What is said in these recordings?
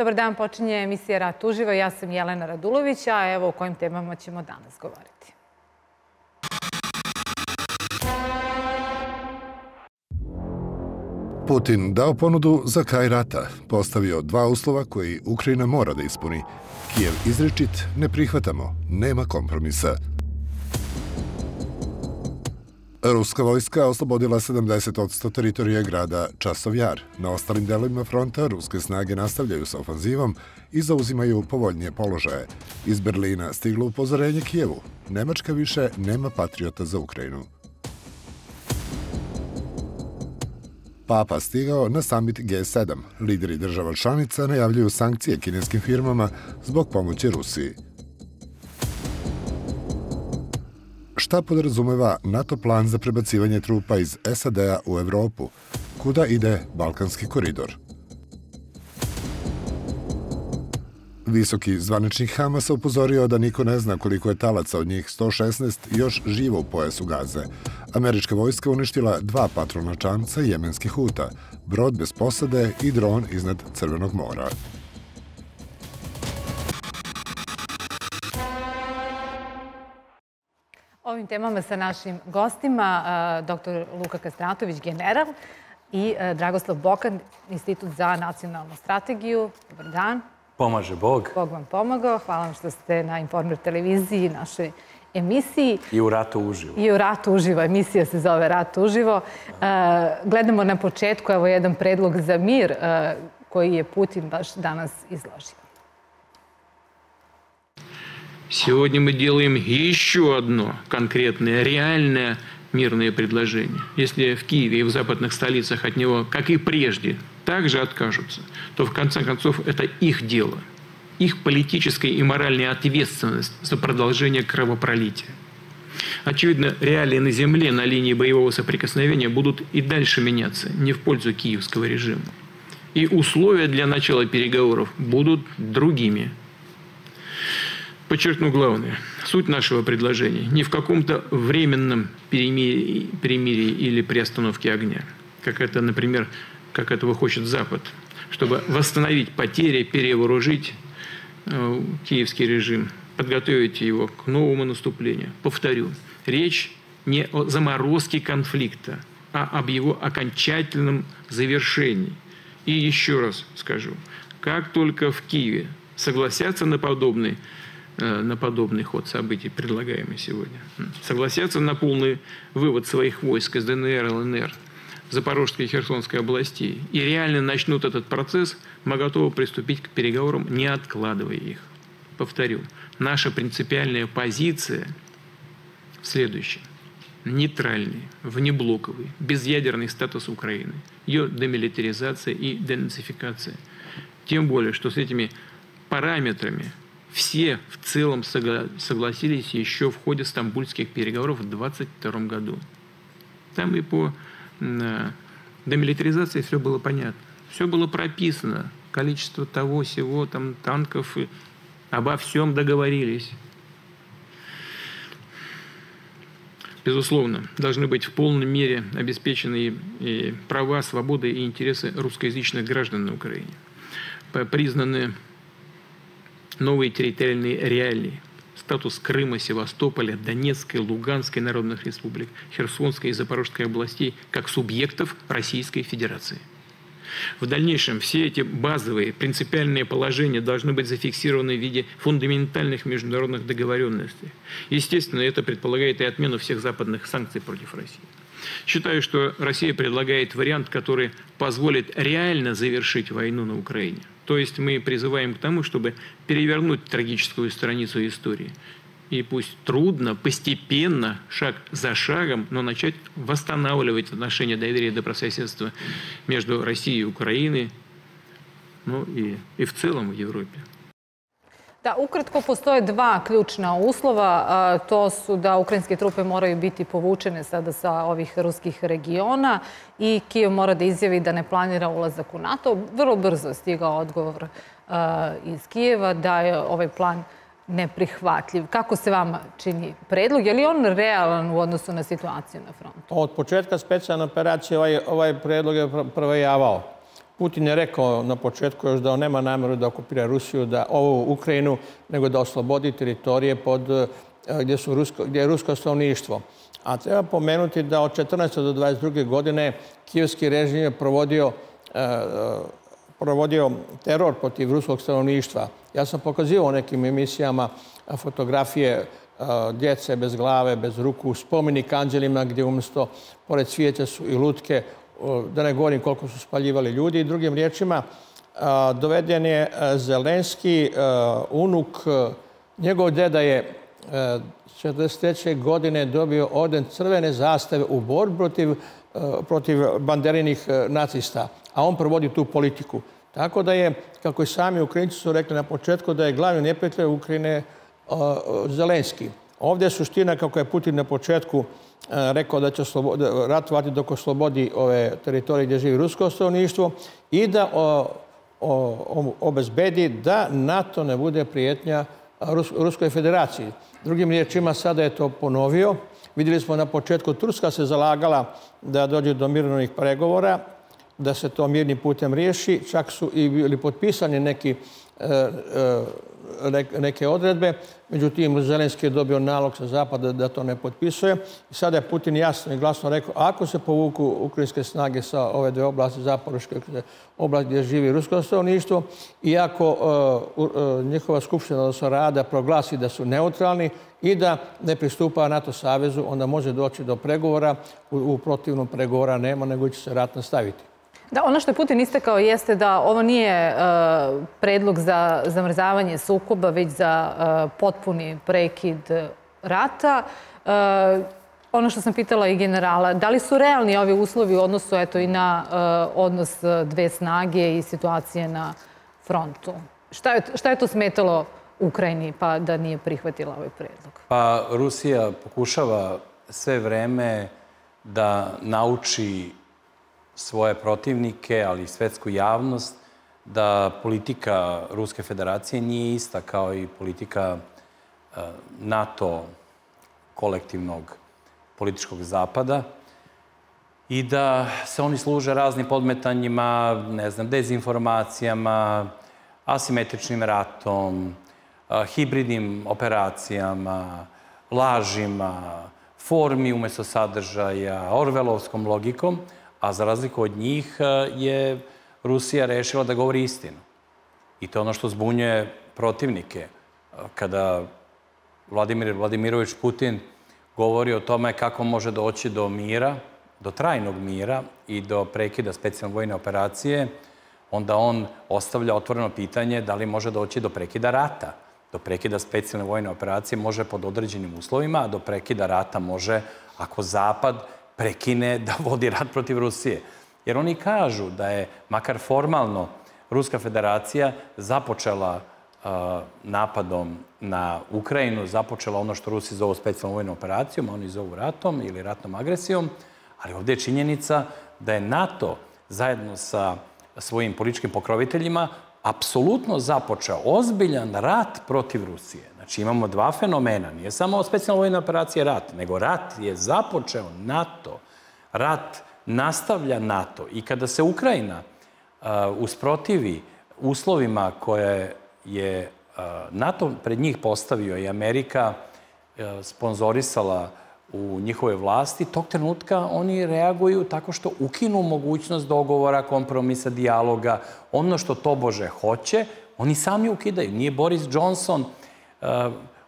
Dobar dan, počinje emisija Rat uživo. Ja sam Jelena Radulović, a evo o kojim temama ćemo danas govoriti. Putin dao ponudu za kraj rata, postavio dva uslova koji Ukrajina mora da ispuni. Kijev izričit, ne prihvatamo, nema kompromisa. Ruska vojska oslobodila 70% teritorije grada Časov Jar. Na ostalim delovima fronta ruske snage nastavljaju sa ofanzivom i zauzimaju povoljnije položaje. Iz Berlina stiglo upozorenje Kijevu. Nemačka više nema patriota za Ukrajinu. Papa stigao na summit G7. Lideri država članica najavljuju sankcije kineskim firmama zbog pomoći Rusiji. Šta podrazumeva NATO plan za prebacivanje trupa iz SAD-a u Evropu? Kuda ide Balkanski koridor? Visoki zvaničnik Hamasa upozorio da niko ne zna koliko je talaca, od njih 116 još živo u pojasu Gaze. Američka vojska uništila dva patrolna čamca jemenskih Huta, brod bez posade i dron iznad Crvenog mora. Ovim temama sa našim gostima, dr. Luka Kastratović, general, i Dragoslav Bokan, Institut za nacionalnu strategiju. Dobar dan. Pomaže Bog. Bog vam pomogao. Hvala vam što ste na Informer televiziji, našoj emisiji. I u Ratu uživo. I u Ratu uživo. Emisija se zove Ratu uživo. Gledamo na početku, evo jedan predlog za mir koji je Putin baš danas izložio. Сегодня мы делаем еще одно конкретное, реальное мирное предложение. Если в Киеве и в западных столицах от него, как и прежде, также откажутся, то в конце концов это их дело, их политическая и моральная ответственность за продолжение кровопролития. Очевидно, реалии на земле, на линии боевого соприкосновения будут и дальше меняться, не в пользу киевского режима. И условия для начала переговоров будут другими. Подчеркну главное. Суть нашего предложения не в каком-то временном перемирии или приостановке огня, как это, например, как этого хочет Запад, чтобы восстановить потери, перевооружить киевский режим, подготовить его к новому наступлению. Повторю, речь не о заморозке конфликта, а об его окончательном завершении. И еще раз скажу, как только в Киеве согласятся на подобный ход событий, предлагаемый сегодня, согласятся на полный вывод своих войск из ДНР, ЛНР, Запорожской и Херсонской областей и реально начнут этот процесс, мы готовы приступить к переговорам, не откладывая их. Повторю, наша принципиальная позиция следующая. Нейтральный, внеблоковый, безъядерный статус Украины, ее демилитаризация и денацификация. Тем более, что с этими параметрами все в целом согласились еще в ходе стамбульских переговоров в 22 году. Там и по демилитаризации все было понятно. Все было прописано. Количество того, сего, там, танков. Обо всем договорились. Безусловно, должны быть в полной мере обеспечены и права, свободы и интересы русскоязычных граждан на Украине. Признаны новые территориальные реалии. Статус Крыма, Севастополя, Донецкой, Луганской народных республик, Херсонской и Запорожской областей как субъектов Российской Федерации. В дальнейшем все эти базовые принципиальные положения должны быть зафиксированы в виде фундаментальных международных договоренностей. Естественно, это предполагает и отмену всех западных санкций против России. Считаю, что Россия предлагает вариант, который позволит реально завершить войну на Украине. То есть мы призываем к тому, чтобы перевернуть трагическую страницу истории. И пусть трудно, постепенно, шаг за шагом, но начать восстанавливать отношения доверия и добрососедства между Россией и Украиной, ну и в целом в Европе. Da, ukratko postoje dva ključna uslova. To su da ukrajinske trupe moraju biti povučene sada sa ovih ruskih regiona i Kijev mora da izjavi da ne planira ulazak u NATO. Vrlo brzo je stigao odgovor iz Kijeva da je ovaj plan neprihvatljiv. Kako se vama čini predlog? Je li on realan u odnosu na situaciju na frontu? Od početka specijalne operacije ovaj predlog je provejavao. Putin je rekao na početku još da on nema nameru da okupira Rusiju, da ovu Ukrajinu, nego da oslobodi teritorije gdje je rusko stanovništvo. A treba pomenuti da od 14. do 22. godine kijevski režim je provodio teror protiv ruskog stanovništva. Ja sam pokazivao u nekim emisijama fotografije djece bez glave, bez ruku, spomenik anđelima gdje umjesto pored cvijeća su i lutke, da ne govorim koliko su spaljivali ljudi. I drugim riječima, doveden je Zelenski, unuk, njegov deda je 43. godine dobio orden Crvene zastave u borbi protiv banderinih nacista, a on provodi tu politiku. Tako da je, kako i sami Ukrajinci su rekli na početku, da je glavni neprijatelj Ukrajine Zelenski. Ovdje je suština, kako je Putin na početku rekao, da će ratovati dok oslobodi ove teritorije gdje živi rusko stanovništvo i da obezbedi da NATO ne bude prijetnja Ruskoj federaciji. Drugim riječima, sada je to ponovio. Vidjeli smo na početku, Turska se zalagala da dođe do mirnih pregovora, da se to mirnim putem riješi. Čak su i bili potpisani neke odredbe. Međutim, Zelenski je dobio nalog sa zapada da to ne potpisuje. Sada je Putin jasno i glasno rekao, ako se povuku ukrajinske snage sa ove dve oblasti, Zaporoške oblasti gdje živi rusko stanovništvo, i ako njihova skupština, odnosno Rada, proglasi da su neutralni i da ne pristupa NATO savezu, onda može doći do pregovora. U protivnom pregovora nema, nego će se rat nastaviti. Da, ono što je Putin istakao jeste da ovo nije predlog za zamrzavanje sukoba, već za potpuni prekid rata. Ono što sam pitala i generala, da li su realni ovi uslovi u odnosu i na odnos dve snage i situacije na frontu? Šta je to smetalo Ukrajini pa da nije prihvatila ovaj predlog? Pa Rusija pokušava sve vreme da nauči svoje protivnike, ali i svetsku javnost, da politika Ruske federacije nije ista kao i politika NATO kolektivnog političkog zapada i da se oni služe raznim podmetanjima, ne znam, dezinformacijama, asimetričnim ratom, hibridnim operacijama, lažima, formi umesto sadržaja, orvelovskom logikom, a za razliku od njih je Rusija rešila da govori istinu. I to je ono što zbunjuje protivnike. Kada Vladimir Vladimirović Putin govori o tome kako može doći do mira, do trajnog mira i do prekida specijalne vojne operacije, onda on ostavlja otvoreno pitanje da li može doći do prekida rata. Do prekida specijalne vojne operacije može pod određenim uslovima, a do prekida rata može ako Zapad prekine da vodi rat protiv Rusije. Jer oni kažu da je, makar formalno, Ruska federacija započela napadom na Ukrajinu, započela ono što Rusi zovu specijalnom vojnom operacijom, a oni zovu ratom ili ratnom agresijom, ali ovdje je činjenica da je NATO zajedno sa svojim političkim pokroviteljima apsolutno započeo ozbiljan rat protiv Rusije. Znači imamo dva fenomena, nije samo specijalna vojna operacija rat, nego rat je započeo NATO, rat nastavlja NATO. I kada se Ukrajina usprotivi uslovima koje je NATO pred njih postavio i Amerika sponzorisala u njihove vlasti, tog trenutka oni reaguju tako što ukinu mogućnost dogovora, kompromisa, dijaloga. Ono što tobože hoće, oni sami ukidaju. Nije Boris Johnson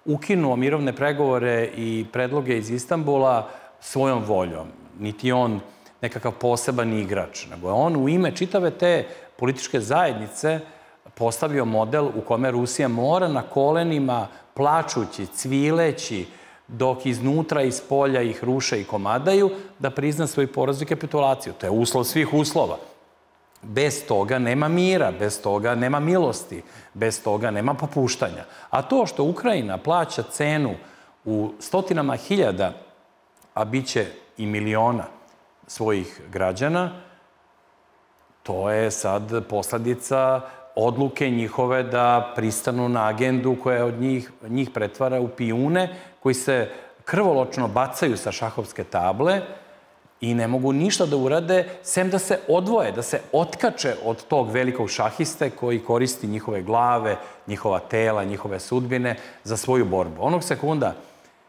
ukinuo mirovne pregovore i predloge iz Istanbula svojom voljom. Niti je on nekakav poseban igrač, nego je on u ime čitave te političke zajednice postavio model u kome Rusija mora na kolenima, plačući, cvileći, dok iznutra, iz polja ih ruše i komadaju, da prizna svoj poraz i kapitulaciju. To je uslov svih uslova. Bez toga nema mira, bez toga nema milosti, bez toga nema popuštanja. A to što Ukrajina plaća cenu u stotinama hiljada, a bit će i miliona svojih građana, to je sad posledica odluke njihove da pristanu na agendu koja od njih pretvara u pijune koji se krvoločno bacaju sa šahovske table i ne mogu ništa da urade, sem da se odvoje, da se otkače od tog velikog šahiste koji koristi njihove glave, njihova tela, njihove sudbine za svoju borbu. Onog sekunda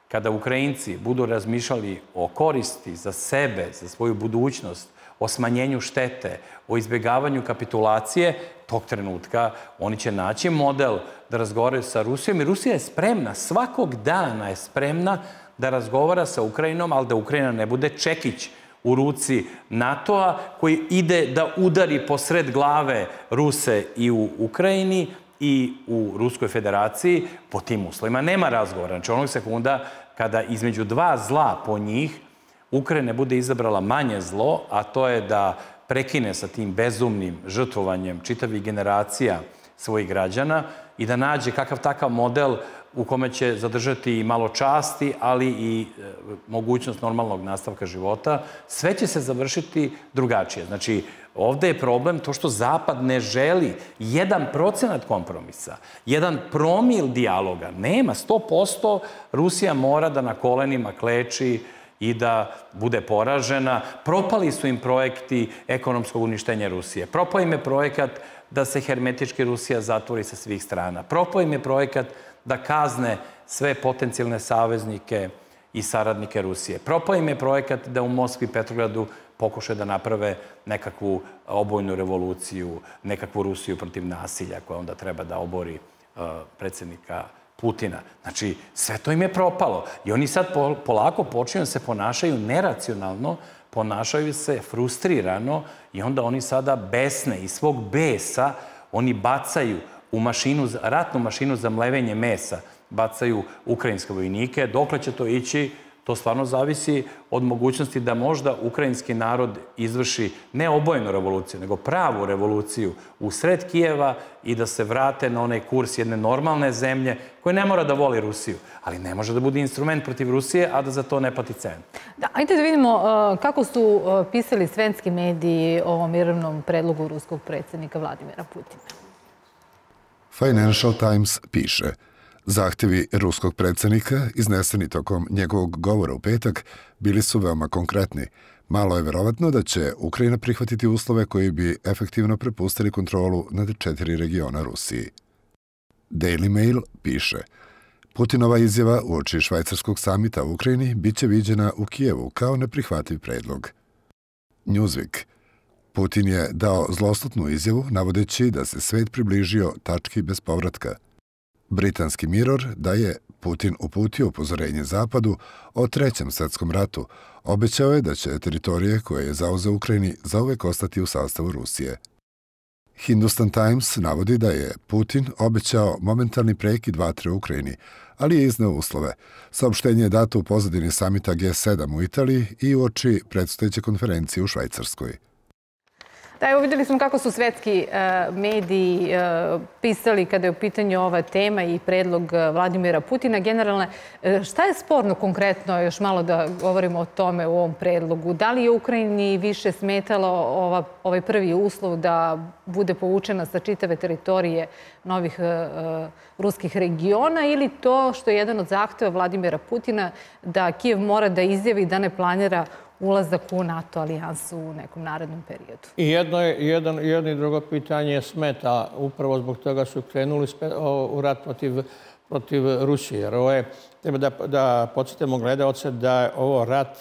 kada Ukrajinci budu razmišljali o koristi za sebe, za svoju budućnost, o smanjenju štete, o izbjegavanju kapitulacije, tog trenutka oni će naći model da razgovaraju sa Rusijom. I Rusija je spremna, svakog dana je spremna da razgovara sa Ukrajinom, ali da Ukrajina ne bude čekić u ruci NATO-a koji ide da udari posred glave Ruse i u Ukrajini i u Ruskoj federaciji. Po tim uslovima nema razgovora. Znači onog sekunda kada između dva zla po njih Ukrajina bude izabrala manje zlo, a to je da prekine sa tim bezumnim žrtvovanjem čitavih generacija svojih građana i da nađe kakav takav model u kome će zadržati i malo časti, ali i mogućnost normalnog nastavka života, sve će se završiti drugačije. Znači, ovdje je problem to što Zapad ne želi 1% kompromisa, 1 promil dijaloga. Nema, 100% Rusija mora da na kolenima kleči i da bude poražena. Propali su im projekti ekonomskog uništenja Rusije. Propao im je projekat da se hermetički Rusija zatvori sa svih strana. Propao im je projekat da kazne sve potencijalne saveznike i saradnike Rusije. Propao im je projekat da u Moskvi i Petrogradu pokušaju da naprave nekakvu obojnu revoluciju, nekakvu Rusiju protiv nasilja koja onda treba da obori predsjednika Putina. Znači, sve to im je propalo. I oni sad polako počinju da se ponašaju neracionalno, ponašaju se frustrirano i onda oni sada besne, iz svog besa oni bacaju u ratnu mašinu za mlevenje mesa, bacaju ukrajinske vojnike. Dokle će to ići, to stvarno zavisi od mogućnosti da možda ukrajinski narod izvrši ne obojenu revoluciju, nego pravu revoluciju u sred Kijeva i da se vrate na onaj kurs jedne normalne zemlje koja ne mora da voli Rusiju, ali ne može da bude instrument protiv Rusije, a da za to ne pati cenu. Ajde da vidimo kako su pisali svetski mediji o ovom mirovnom predlogu ruskog predsjednika Vladimira Putina. Financial Times piše: zahtjevi ruskog predsjednika, izneseni tokom njegovog govora u petak, bili su veoma konkretni. Malo je verovatno da će Ukrajina prihvatiti uslove koji bi efektivno prepustili kontrolu nad 4 regiona Rusiji. Daily Mail piše: Putinova izjava uoči švajcarskog samita u Ukrajini bit će viđena u Kijevu kao neprihvatljiv predlog. Newsweek: Putin je dao zloslutnu izjavu navodeći da se svet približio tački bez povratka. Britanski Mirror da je Putin uputio upozorenje Zapadu o Trećem svjetskom ratu. Obećao je da će teritorije koje je zauzeo Ukrajini zauvek ostati u sastavu Rusije. Hindustan Times navodi da je Putin obećao momentalni prekid vatre u Ukrajini, ali je izneo uslove. Saopštenje je dato u pozadini samita G7 u Italiji i uoči predstojeće konferencije u Švajcarskoj. Evo, vidjeli smo kako su svetski mediji pisali kada je u pitanju ova tema i predlog Vladimira Putina. Generalno, šta je sporno konkretno, još malo da govorimo o tome u ovom predlogu? Da li je Ukrajini više smetalo ovaj prvi uslov da bude povučena sa čitave teritorije novih ruskih regiona ili to što je jedan od zahteva Vladimira Putina da Kijev mora da izjavi da ne planira ulazak u NATO alijansu u nekom narednom periodu? I jedno i drugo pitanje smeta. Upravo zbog toga su krenuli u rat protiv Rusije. Jer ovo je, treba da podsjetimo gledaoce da je ovo rat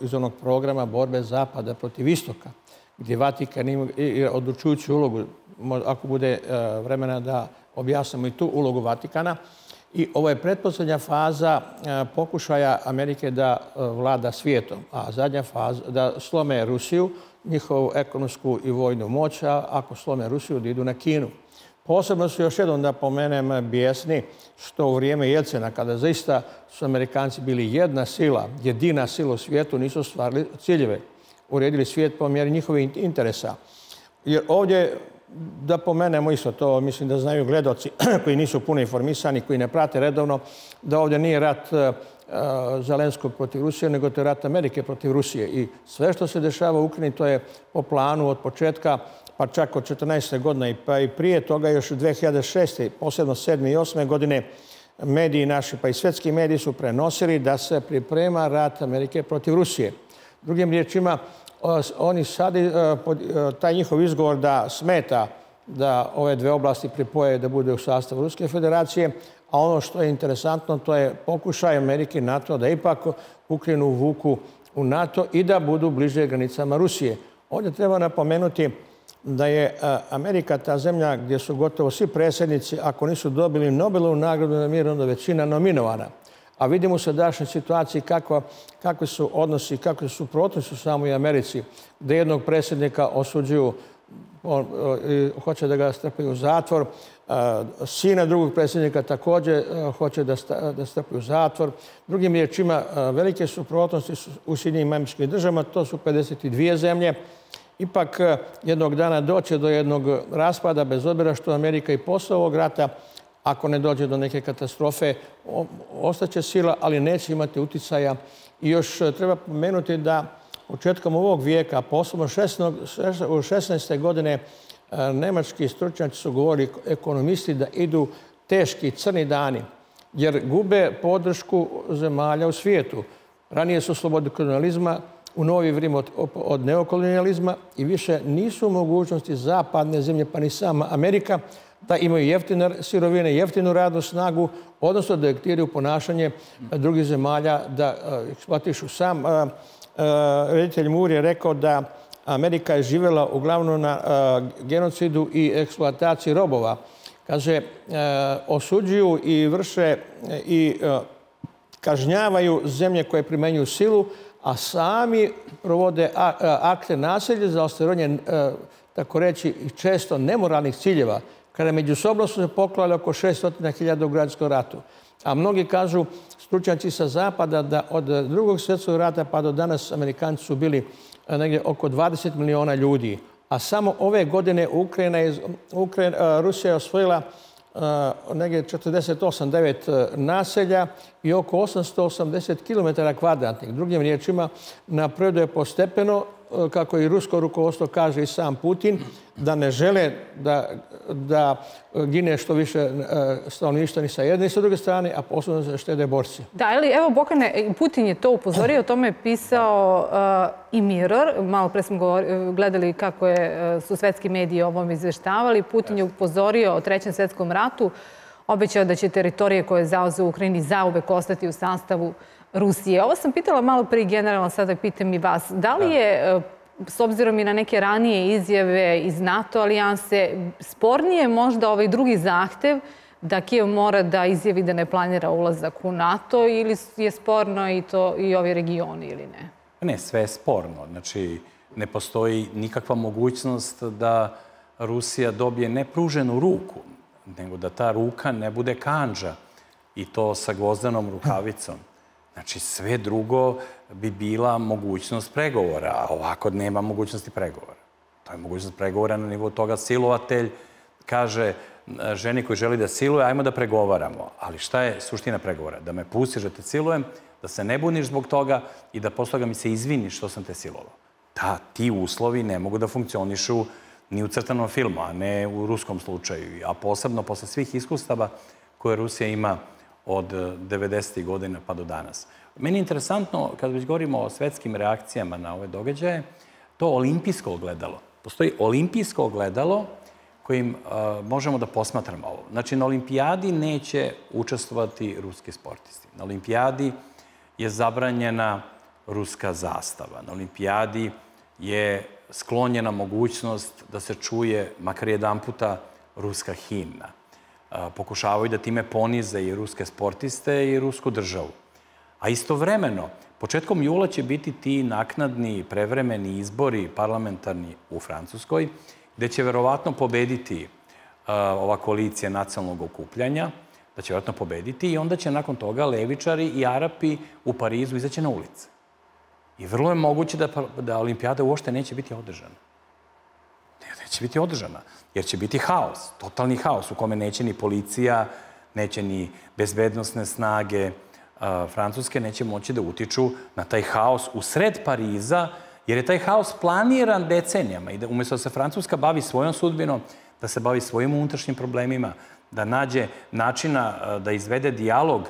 iz onog programa borbe Zapada protiv Istoka, gdje Vatikan ima odlučujuću ulogu, ako bude vremena da objasnimo i tu ulogu Vatikana. I ovo je pretposlednja faza pokušaja Amerike da vlada svijetom, a zadnja faza da slome Rusiju, njihovu ekonomsku i vojnu moć, a ako slome Rusiju da idu na Kinu. Posebno su, još jednom da pomenem, bijesni što u vrijeme Jeljcina, kada zaista su Amerikanci bili jedina sila u svijetu, nisu stvarili ciljeve, uredili svijet po mjeri njihovih interesa. Jer ovdje, da pomenemo isto to, mislim da znaju gledaoci koji nisu puno informisani, koji ne prate redovno, da ovdje nije rat Zelenskog protiv Rusije, nego to je rat Amerike protiv Rusije. I sve što se dešava u Ukrajini, to je po planu od početka, pa čak od 14. godina pa i prije toga, još 2006. posebno 7. i 8. godine, mediji naši, pa i svetski mediji su prenosili da se priprema rat Amerike protiv Rusije. Drugim riječima, oni sad, taj njihov izgovor da smeta da ove dve oblasti pripoje da bude u sastavu Ruske federacije, a ono što je interesantno, to je pokušaj Amerike i NATO da ipak Ukrajinu uvuku u NATO i da budu bliže granicama Rusije. Ovdje treba napomenuti da je Amerika ta zemlja gdje su gotovo svi predsjednici, ako nisu dobili Nobelovu nagradu na mir, onda većina nominovana. A vidimo u sadašnjoj situaciji kakve su odnosi, kakve su suprotnosti u samoj Americi, gdje jednog predsjednika osuđuju, hoće da ga strpaju u zatvor, sina drugog predsjednika također hoće da strpaju u zatvor. Drugim riječima, velike suprotnosti u SAD-u, to su 52 zemlje. Ipak jednog dana doće do jednog raspada, bez obzira što Amerika i posle ovog rata, ako ne dođe do neke katastrofe, ostaće sila, ali neće imati uticaja. I još treba pomenuti da početkom ovog vijeka, posebno u 16. godine, nemački stručnjaci su govorili, ekonomisti, da idu teški, crni dani, jer gube podršku zemalja u svijetu. Ranije su slobodni kolonializma, u novi vrijeme od neokolonializma i više nisu mogućnosti zapadne zemlje, pa ni sama Amerika, da imaju jeftine sirovine, jeftinu radnu snagu, odnosno da diktiraju ponašanje drugih zemalja, da eksploatišu. Sam reditelj Moor je rekao da Amerika je živjela uglavnom na genocidu i eksploataciji robova. Kaže, osuđuju i vrše i kažnjavaju zemlje koje primenjuju silu, a sami provode akte nasilja za ostvarenje, tako reći, često nemoralnih ciljeva, kada međusobno su se poklali oko 600.000 u građanskom ratu. A mnogi kažu, stručnjaci sa zapada, da od Drugog svjetskog rata pa do danas Amerikanci su bili negdje oko 20 miliona ljudi. A samo ove godine Rusija je osvojila negdje 48-9 naselja i oko 880 km kvadratnih. Drugim riječima, napredu je postepeno, kako i rusko rukovodstvo kaže i sam Putin, da ne žele da gine što više stanovništva ni sa jedne i sa druge strane, a posebno se štede borci. Da, ali evo, Bokane, Putin je to upozorio, o tome je pisao i Mirror. Malo pre smo gledali kako su svetski mediji o ovom izveštavali. Putin je upozorio o Trećem svjetskom ratu, obećao da će teritorije koje zauzeo u Ukrajini zauvek ostati u sastavu Rusije. Ovo sam pitala malo prije generalno, sada pitam i vas. Da li je, s obzirom i na neke ranije izjave iz NATO alijanse, spornije možda ovaj drugi zahtev da Kijev mora da izjavi da ne planira ulazak u NATO, ili je sporno i to i ovi regioni ili ne? Ne, sve je sporno. Znači, ne postoji nikakva mogućnost da Rusija dobije ne pruženu ruku, nego da ta ruka ne bude kandža i to sa gvozdanom rukavicom. Znači, sve drugo bi bila mogućnost pregovora, a ovako nema mogućnosti pregovora. To je mogućnost pregovora na nivou toga. Silovatelj kaže ženi koji želi da siluje, ajmo da pregovaramo. Ali šta je suština pregovora? Da me pustiš da te silujem, da se ne buniš zbog toga i da posle toga mi se izviniš što sam te silovao. Da, ti uslovi ne mogu da funkcionišu ni u crtanom filmu, a ne u ruskom slučaju. A posebno posle svih iskustava koje Rusija ima od 90. godina pa do danas. Meni je interesantno, kada već govorimo o svetskim reakcijama na ove događaje, to olimpijsko ogledalo. Postoji olimpijsko ogledalo kojim možemo da posmatramo ovo. Znači, na olimpijadi neće učestvovati ruski sportisti. Na olimpijadi je zabranjena ruska zastava. Na olimpijadi je sklonjena mogućnost da se čuje, makar jedan puta, ruska himna. Pokušavaju da time ponize i ruske sportiste i rusku državu. A istovremeno, početkom jula će biti ti naknadni, prevremeni izbori parlamentarni u Francuskoj, gde će verovatno pobediti ova koalicija nacionalnog okupljanja, da će verovatno pobediti i onda će nakon toga levičari i Arapi u Parizu izaći na ulice. I vrlo je moguće da olimpijada uopšte neće biti održana. Neće biti održana, jer će biti haos, totalni haos u kome neće ni policija, neće ni bezbednosne snage Francuske, neće moći da utiču na taj haos u sred Pariza, jer je taj haos planiran decenijama i umjesto da se Francuska bavi svojom sudbinom, da se bavi svojim unutrašnjim problemima, da nađe načina da izvede dijalog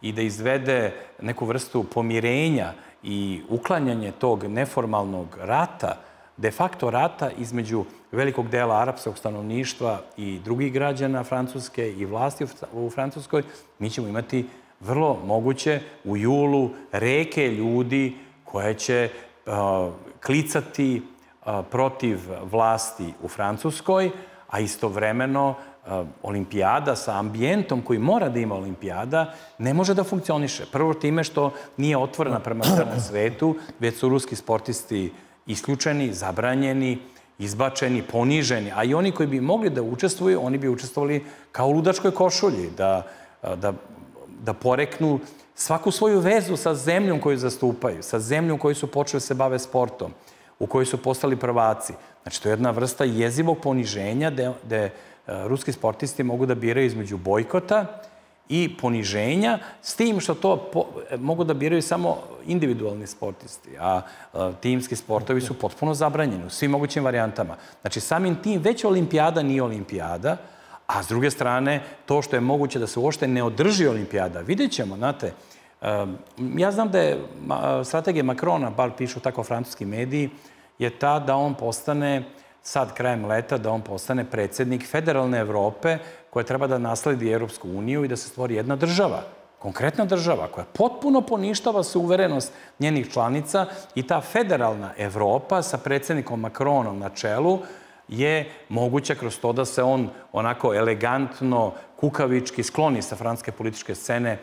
i da izvede neku vrstu pomirenja i uklanjanje tog neformalnog rata, de facto rata između velikog dela arapskog stanovništva i drugih građana Francuske i vlasti u Francuskoj, mi ćemo imati vrlo moguće u julu reke ljudi koje će klicati protiv vlasti u Francuskoj, a istovremeno olimpijada sa ambijentom koji mora da ima olimpijada ne može da funkcioniše. Prvo time što nije otvorena prema celom svetu, već su ruski sportisti isključeni, zabranjeni, izbačeni, poniženi. A i oni koji bi mogli da učestvuju, oni bi učestvovali kao u ludačkoj košulji, da poreknu svaku svoju vezu sa zemljom koju zastupaju, sa zemljom koju su počeli se bave sportom, u kojoj su postali prvaci. Znači, to je jedna vrsta jezivog poniženja gde ruski sportisti mogu da biraju između bojkota i poniženja, s tim što to mogu da biraju samo individualni sportisti, a timski sportovi su potpuno zabranjeni u svim mogućim varijantama. Znači, samim tim već olimpijada nije olimpijada, a s druge strane, to što je moguće da se uopšte ne održi olimpijada. Vidjet ćemo, znate, ja znam da je strategija Makrona, bar pišu tako francuski mediji, je ta da on postane, sad krajem leta, da on postane predsjednik federalne Evrope koja treba da nasledi Evropsku uniju i da se stvori jedna država, konkretna država koja potpuno poništava suverenost njenih članica i ta federalna Evropa sa predsjednikom Makronom na čelu je moguća kroz to da se on onako elegantno, kukavički skloni sa francuske političke scene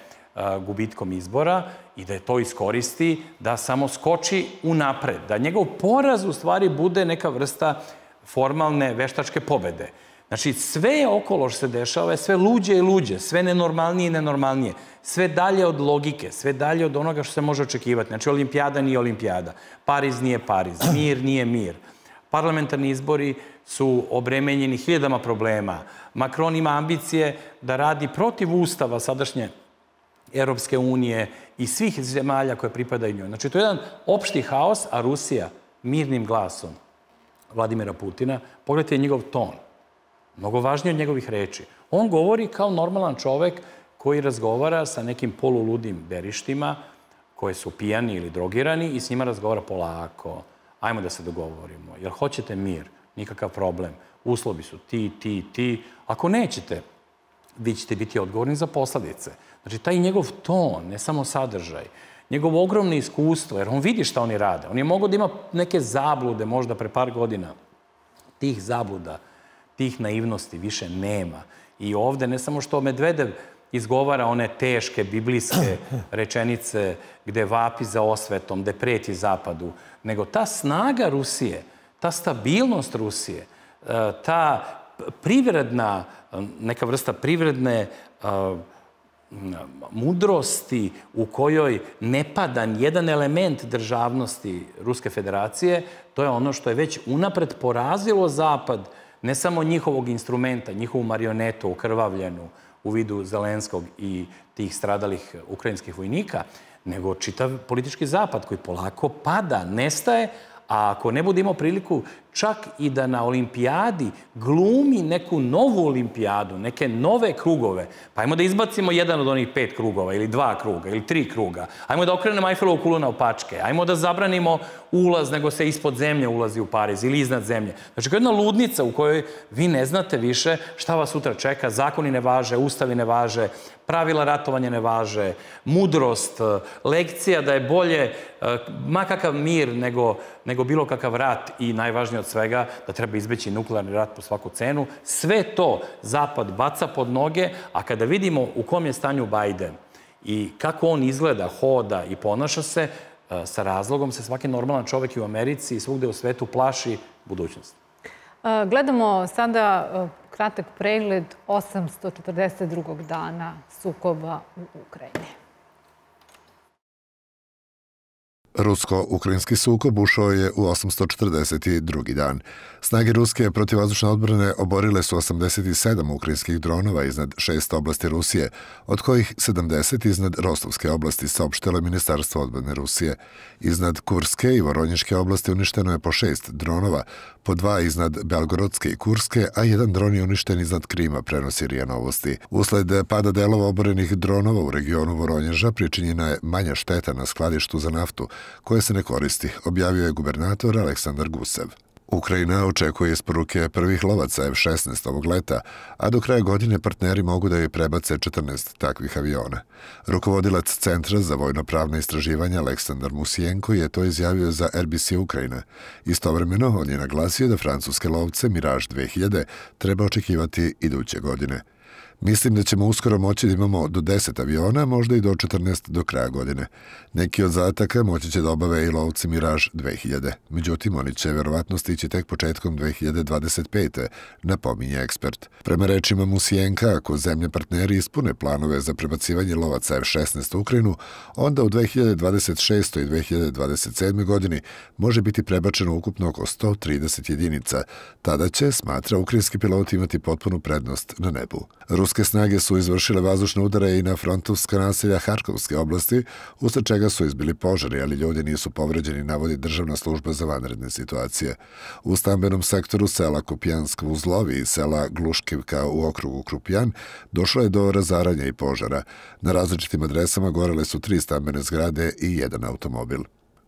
gubitkom izbora i da je to iskoristi, da samo skoči unapred, da njegov poraz u stvari bude neka vrsta formalne veštačke pobede. Znači, sve okolo što se dešava je sve luđe i luđe, sve nenormalnije i nenormalnije, sve dalje od logike, sve dalje od onoga što se može očekivati. Znači, olimpijada nije olimpijada, Pariz nije Pariz, mir nije mir. Parlamentarni izbori su obremenjeni hiljadama problema. Makron ima ambicije da radi protiv ustava sadašnje Evropske unije i svih zemalja koje pripadaju njoj. Znači, to je jedan opšti haos, a Rusija mirnim glasom Vladimira Putina, pogledajte njegov ton, mnogo važnije od njegovih reči. On govori kao normalan čovek koji razgovara sa nekim poluludim berištima koje su pijani ili drogirani i s njima razgovara polako. Ajmo da se dogovorimo. Jel hoćete mir? Nikakav problem. Uslovi su ti. Ako nećete, vi ćete biti odgovorni za posledice. Znači, taj njegov ton, ne samo sadržaj, njegovo ogromno iskustvo, jer on vidi šta oni rade. On je mogao da ima neke zablude, možda pre par godina. Tih zabluda, tih naivnosti više nema. I ovde, ne samo što Medvedev izgovara one teške biblijske rečenice gde vapi za osvetom, gde preti zapadu, nego ta snaga Rusije, ta stabilnost Rusije, ta privredna, neka vrsta privredne mudrosti u kojoj ne pada nijedan element državnosti Ruske federacije, to je ono što je već unapred porazilo Zapad, ne samo njihovog instrumenta, njihovu marionetu okrvavljenu u vidu Zelenskog i tih stradalih ukrajinskih vojnika, nego čitav politički Zapad koji polako pada, nestaje, a ako ne bude imao priliku čak i da na olimpijadi glumi neku novu olimpijadu, neke nove krugove, pa ajmo da izbacimo jedan od onih 5 krugova ili 2 kruga ili 3 kruga, ajmo da okrenemo Eiffelovu kulu naopačke, ajmo da zabranimo ulaz nego se ispod zemlje ulazi u Pariz ili iznad zemlje. Znači, kao jedna ludnica u kojoj vi ne znate više šta vas sutra čeka, zakoni ne važe, ustavi ne važe, pravila ratovanja ne važe, mudrost, lekcija da je bolje makakav mir nego bilo kakav rat i najvažnije od svega da treba izbeći nuklearni rat po svaku cenu. Sve to Zapad baca pod noge, a kada vidimo u kom je stanju Biden i kako on izgleda, hoda i ponaša se, sa razlogom se svaki normalan čovjek i u Americi i svugde u svetu plaši budućnost. Gledamo sada kratak pregled 842. dana sukoba u Ukrajini. Rusko-ukrajinski sukob ušao je u 842. dan. Snage ruske protivvazdušne odbrane oborile su 87 ukrajinskih dronova iznad 6 oblasti Rusije, od kojih 70 iznad Rostovske oblasti, saopštilo je Ministarstvo odbrane Rusije. Iznad Kurske i Voronjiške oblasti uništeno je po 6 dronova, po 2 iznad Belgorodske i Kurske, a 1 dron je uništen iznad Krima, prenosi RIA Novosti. Usled pada delova oborenih dronova u regionu Voronježa pričinjena je manja šteta na skladištu za naftu, koje se ne koristi, objavio je gubernator Aleksandar Gusev. Ukrajina očekuje isporuke prvih lovaca F-16 ovog leta, a do kraja godine partneri mogu da joj prebace 14 takvih aviona. Rukovodilac Centra za vojno-pravne istraživanja Aleksandar Musijenko je to izjavio za RBC Ukrajina. Istovremeno, on je naglasio da francuske lovce Mirage 2000 treba očekivati iduće godine. Mislim da ćemo uskoro moći da imamo do 10 aviona, možda i do 14 do kraja godine. Neki od zadataka moći će da obave i lovci Mirage 2000. Međutim, oni će verovatno stići tek početkom 2025. napominje ekspert. Prema rečima Musijenka, ako zemlje partneri ispune planove za prebacivanje lovaca F-16 u Ukrajinu, onda u 2026. i 2027. godini može biti prebačeno ukupno oko 130 jedinica. Tada će, smatra, ukrajinski pilot imati potpunu prednost na nebu. Ruske snage su izvršile vazdušne udare i na frontovska naselja Harkovske oblasti, usled čega su izbili požari, ali ljudi nisu povređeni, navodi Državna služba za vanredne situacije. U stambenom sektoru sela Kupijansk-Vuzlovi i sela Gluškivka u okrugu Krupjan došlo je do razaranja i požara. Na različitim adresama gorele su 3 stambene zgrade i 1 automobil.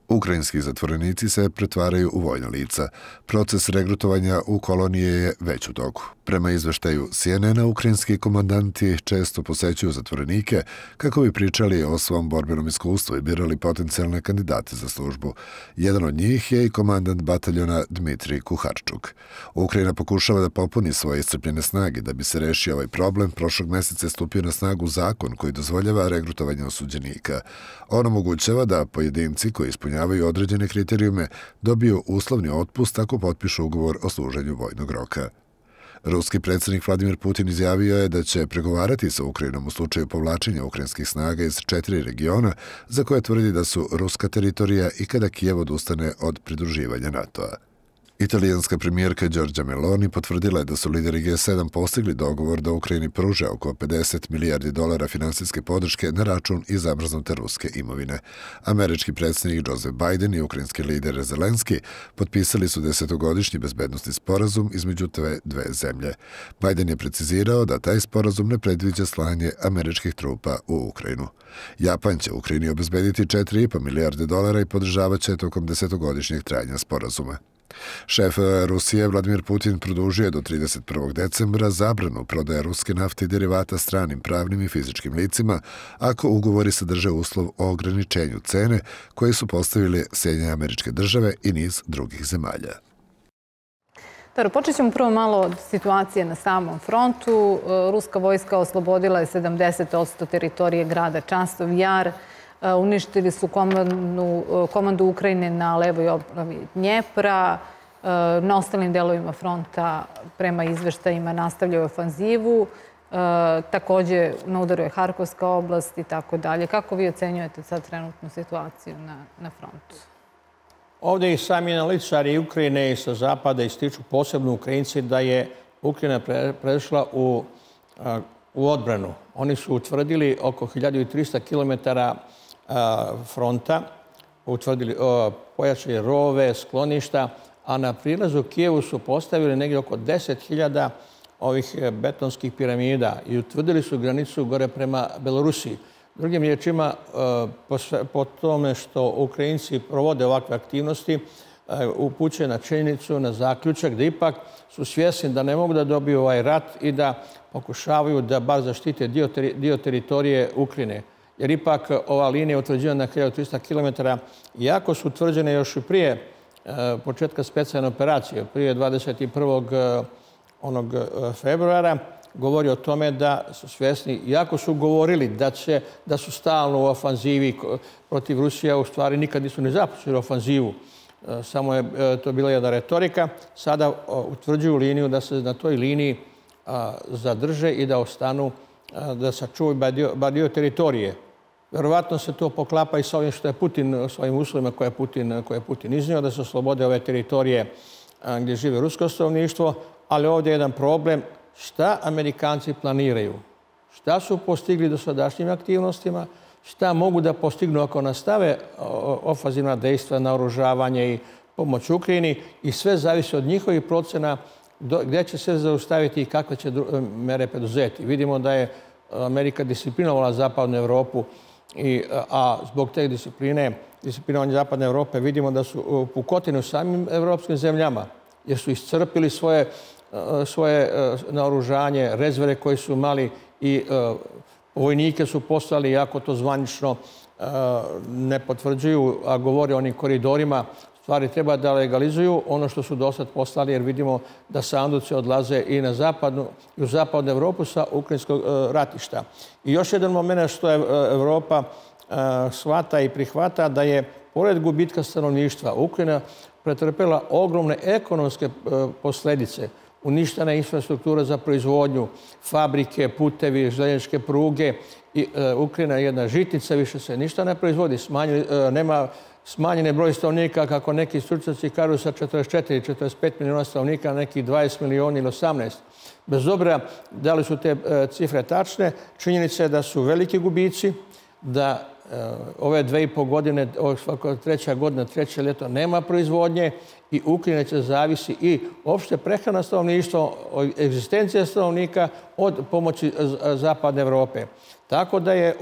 Ukrajinski zatvorenici se pretvaraju u vojna lica. Proces regrutovanja u kolonije je već u toku. Prema izveštaju CNN-a, ukrajinski komandanti često posećuju zatvorenike kako bi pričali o svom borbenom iskustvu i birali potencijalne kandidate za službu. Jedan od njih je i komandant bataljona Dmitrij Kuharčuk. Ukrajina pokušava da popuni svoje iscrpljene snage. Da bi se rešio ovaj problem, prošlog meseca je stupio na snagu zakon koji dozvoljava regrutovanje osuđenika. On omogućava da pojedinci koji ispunjavaju određene kriterijume dobiju uslovni otpust ako potpišu ugovor o služenju vojnog roka. Ruski predsjednik Vladimir Putin izjavio je da će pregovarati sa Ukrajinom u slučaju povlačenja ukrajinskih snaga iz 4 regiona za koje tvrdi da su ruska teritorija i kada Kijev odustane od pridruživanja NATO-a. Italijanska premijerka Đorđe Meloni potvrdila je da su lideri G7 postigli dogovor da Ukrajini pruže oko 50 milijardi dolara finansijske podrške na račun i zamrznute ruske imovine. Američki predsjednik Joe Biden i ukrajinski lider Zelenski potpisali su 10-godišnji bezbednosni sporazum između dve zemlje. Biden je precizirao da taj sporazum ne predviđa slanje američkih trupa u Ukrajinu. Japan će Ukrajini obezbediti 4,5 milijarde dolara i podržavaće tokom 10-godišnjeg trajanja sporazuma. Šef Rusije Vladimir Putin produžio je do 31. decembra zabranu prodaje ruske nafte i derivata stranim pravnim i fizičkim licima ako ugovori sadrže uslov o ograničenju cene koje su postavile Sjedinjene Američke Države i niz drugih zemalja. Taro, počet ćemo prvo malo od situacije na samom frontu. Ruska vojska oslobodila je 70% teritorije grada Časov Jar. Uništili su komandu Ukrajine na levoj obali Dnjepra. Na ostalim delovima fronta, prema izveštajima, nastavljaju ofanzivu. Također, na udaru je Harkovska oblast i tako dalje. Kako vi ocenjujete sad trenutnu situaciju na frontu? Ovdje i sami analitičari Ukrajine i sa zapada ističu, posebno Ukrajinci, da je Ukrajina prešla u odbranu. Oni su utvrdili oko 1300 km fronta, utvrdili pojačali rove, skloništa, a na prilazu Kijevu su postavili negdje oko 10.000 ovih betonskih piramida i utvrdili su granicu gore prema Belorusiji. Drugim riječima, po tome što Ukrajinci provode ovakve aktivnosti, upućuje na činjenicu, na zaključak da ipak su svjesni da ne mogu da dobiju ovaj rat i da pokušavaju da bar zaštite dio teritorije Ukrajine. Jer ipak ova linija je utvrđena na 1300 km, iako su utvrđene još i prije početka specijalne operacije, prije 21. februara, govori o tome da su svjesni, iako su govorili da su stalno u ofanzivi protiv Rusije, u stvari nikad nisu ni započeli ofanzivu. Samo je to bila jedna retorika. Sada utvrđuju liniju da se na toj liniji zadrže i da ostanu, da sačuvaju bar dio teritorije. Verovatno se to poklapa i sa ovim što je Putin, s ovim uslovima koje je Putin iznio, da se oslobode ove teritorije gdje žive rusko stanovništvo, ali ovdje je jedan problem. Šta Amerikanci planiraju? Šta su postigli dosadašnjim aktivnostima? Šta mogu da postignu ako nastave ofazivna dejstva, naoružavanje i pomoć Ukrajini, i sve zavisi od njihovih procena gdje će se zaustaviti i kakve će mere preduzeti. Vidimo da je Amerika disciplinovala Zapadnu Evropu, a zbog te discipline disciplinovanje Zapadne Evrope, vidimo da su pukotine u samim evropskim zemljama, jer su iscrpili svoje naoružanje, rezerve koje su imali i vojnike su poslali, iako to zvanično ne potvrđuju, a govori o onim koridorima, stvari treba da legalizuju ono što su dosad poslali, jer vidimo da sanduci odlaze i na zapadnu i u zapadnu Evropu sa ukrajinskog ratišta. I još jedan moment što je Evropa shvata i prihvata da je, pored gubitka stanovništva, Ukrajina pretrpela ogromne ekonomske posljedice. Uništena je infrastruktura za proizvodnju, fabrike, putevi, željezničke pruge. Ukrajina je jedna žitnica, više se ništa ne proizvodi. Nema smanjene broj stanovnika, kako neki stručnjaci kažu, sa 44, 45 miliona stanovnika, nekih 20 miliona ili 18. Bez obzira da li su te cifre tačne, činjenica je da su veliki gubici, da ove 2,5 godine, svako treća godina, treće ljeto, nema proizvodnje i Ukrajina će zavisi i opšte prehrana stanovništva, egzistencija stanovnika od pomoći Zapadne Evrope. Tako da je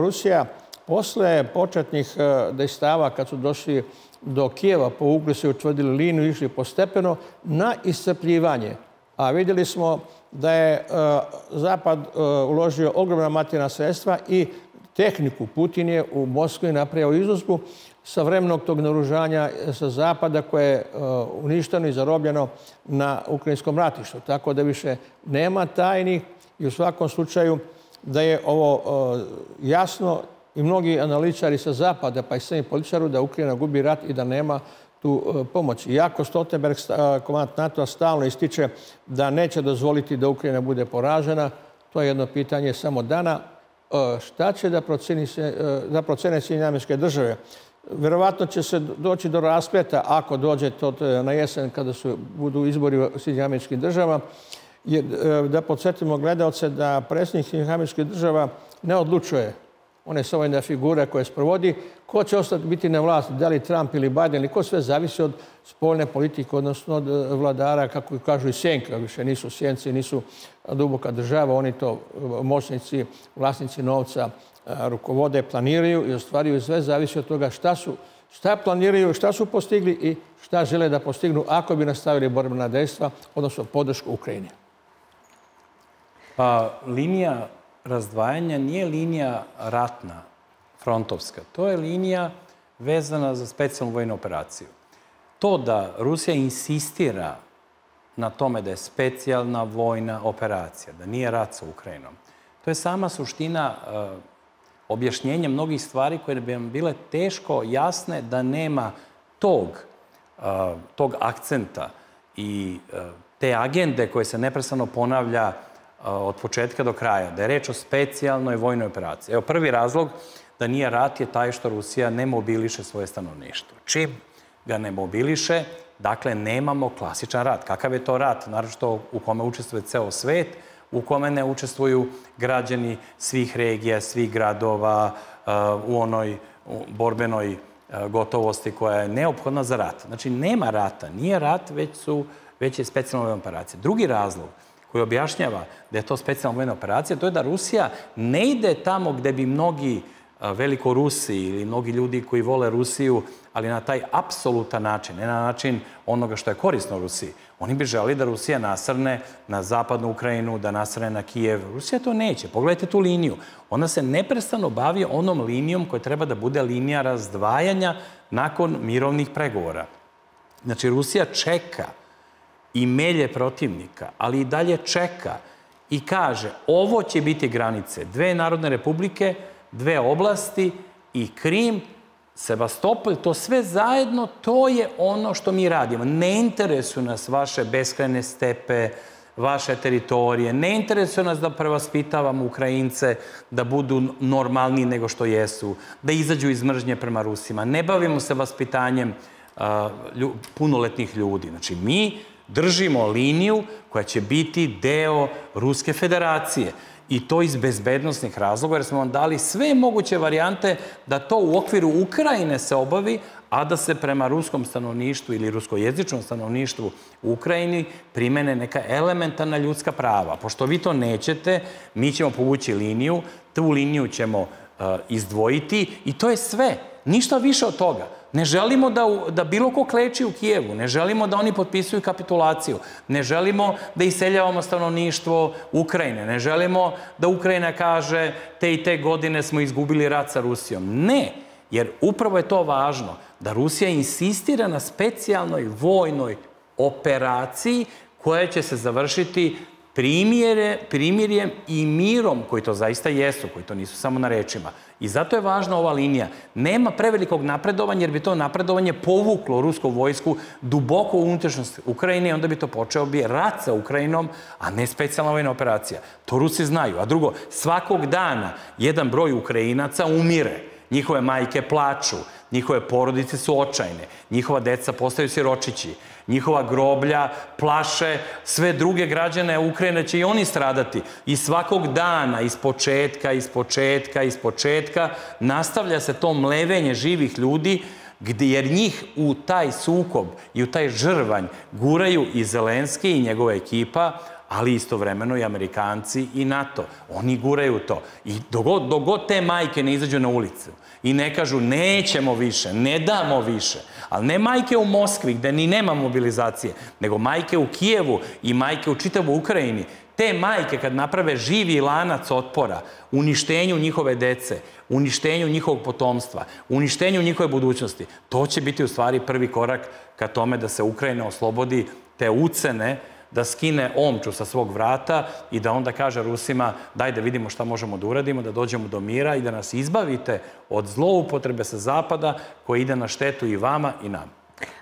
Rusija posle početnih dejstava, kad su došli do Kijeva, po uglu se utvrdili liniju i išli postepeno na iscrpljivanje. A vidjeli smo da je Zapad uložio ogromna materijalna sredstva i tehniku. Putin je u Moskvi napravio izuzbu savremenog tog naoružanja sa Zapada koje je uništeno i zarobljeno na ukrajinskom ratištu. Tako da više nema tajni i u svakom slučaju da je ovo jasno i mnogi analitičari sa Zapada, pa i sami političari, da Ukrajina gubi rat i da nema tu pomoći. Iako Stoltenberg, komandant NATO-a, stalno ističe da neće dozvoliti da Ukrajina bude poražena, to je jedno pitanje samo dana. Šta će da procene Sjedinjene Države? Verovatno će se doći do raspleta, ako dođe to na jesen kada budu izbori u Sjedinjenim Državama. Da podsjetimo gledaoce da predsjednik Sjedinjenih Država ne odlučuje. On je samo jedna figura koja sprovodi. Ko će ostati biti na vlasti, da li Trump ili Biden, ili ko, sve zavisi od spoljne politike, odnosno od vladara, kako kažu, i sjenka. Više nisu sjenci, nisu duboka država. Oni to, moćnici, vlasnici novca, rukovode, planiraju i ostvaruju. Sve zavisi od toga šta planiraju, šta su postigli i šta žele da postignu ako bi nastavili borbena dejstva, odnosno podršku Ukrajini. Pa linija razdvajanja nije linija ratna, frontovska. To je linija vezana za specijalnu vojnu operaciju. To da Rusija insistira na tome da je specijalna vojna operacija, da nije rat sa Ukrajinom, to je sama suština objašnjenja mnogih stvari koje bi nam bile teško jasne da nema tog akcenta i te agende koje se neprestano ponavlja od početka do kraja, da je reč o specijalnoj vojnoj operaciji. Evo, prvi razlog da nije rat je taj što Rusija ne mobiliše svoje stanovništvo. Čim ga ne mobiliše, dakle, nemamo klasičan rat. Kakav je to rat? Naravno, u kome učestvuje ceo svet, u kome ne učestvuju građani svih regija, svih gradova, u onoj borbenoj gotovosti koja je neophodna za rat. Znači, nema rata. Nije rat, već je specijalna vojna operacija. Drugi razlog koji objašnjava da je to specijalna vojna operacija, to je da Rusija ne ide tamo gde bi mnogi velikorusi ili mnogi ljudi koji vole Rusiju, ali na taj apsolutan način, ne na način onoga što je korisno Rusiji. Oni bi želi da Rusija nasrne na zapadnu Ukrajinu, da nasrne na Kijev. Rusija to neće. Pogledajte tu liniju. Ona se neprestano bavi onom linijom koja treba da bude linija razdvajanja nakon mirovnih pregovora. Znači, Rusija čeka i melje protivnika, ali i dalje čeka i kaže ovo će biti granice, 2 narodne republike, 2 oblasti i Krim, Sebastopol, to sve zajedno, to je ono što mi radimo. Ne interesuju nas vaše beskrajne stepe, vaše teritorije, ne interesuju nas da prevaspitavamo Ukrajince da budu normalniji nego što jesu, da izađu iz mržnje prema Rusima. Ne bavimo se vaspitanjem punoletnih ljudi. Znači, mi držimo liniju koja će biti deo Ruske federacije. I to iz bezbednostnih razloga, jer smo vam dali sve moguće varijante da to u okviru Ukrajine se obavi, a da se prema ruskom stanovništvu ili ruskojezičnom stanovništvu u Ukrajini primene neka elementarna ljudska prava. Pošto vi to nećete, mi ćemo povući liniju, tu liniju ćemo izdvojiti i to je sve. ništa više od toga. Ne želimo da bilo ko kleči u Kijevu, ne želimo da oni potpisuju kapitulaciju, ne želimo da iseljavamo stanovništvo Ukrajine, ne želimo da Ukrajina kaže te i te godine smo izgubili rat sa Rusijom. Ne, jer upravo je to važno, da Rusija insistira na specijalnoj vojnoj operaciji koja će se završiti primirjem i mirom, koji to zaista jesu, koji to nisu samo na rečima. I zato je važna ova linija. Nema prevelikog napredovanja, jer bi to napredovanje povuklo rusku vojsku duboko u unutrašnjost Ukrajine i onda bi to počeo bi rat sa Ukrajinom, a ne specijalna vojna operacija. To Rusi znaju. A drugo, svakog dana jedan broj Ukrajinaca umire. Njihove majke plaču, njihove porodice su očajne, njihova deca postaju siročići, njihova groblja plaše sve druge građane Ukrajine, će i oni stradati. I svakog dana, iz početka, nastavlja se to mlevenje živih ljudi, jer njih u taj sukob i u taj žrvanj guraju i Zelenski i njegova ekipa, ali istovremeno i Amerikanci i NATO. Oni guraju to. I dogod te majke ne izađu na ulicu i ne kažu nećemo više, ne damo više, ali ne majke u Moskvi gde ni nema mobilizacije, nego majke u Kijevu i majke u čitavoj Ukrajini, te majke kad naprave živi lanac otpora, uništenju njihove dece, uništenju njihovog potomstva, uništenju njihove budućnosti, to će biti u stvari prvi korak ka tome da se Ukrajina oslobodi te ucene, da skine omču sa svog vrata i da onda kaže Rusima daj da vidimo šta možemo da uradimo, da dođemo do mira i da nas izbavite od zloupotrebe sa zapada koja ide na štetu i vama i nama.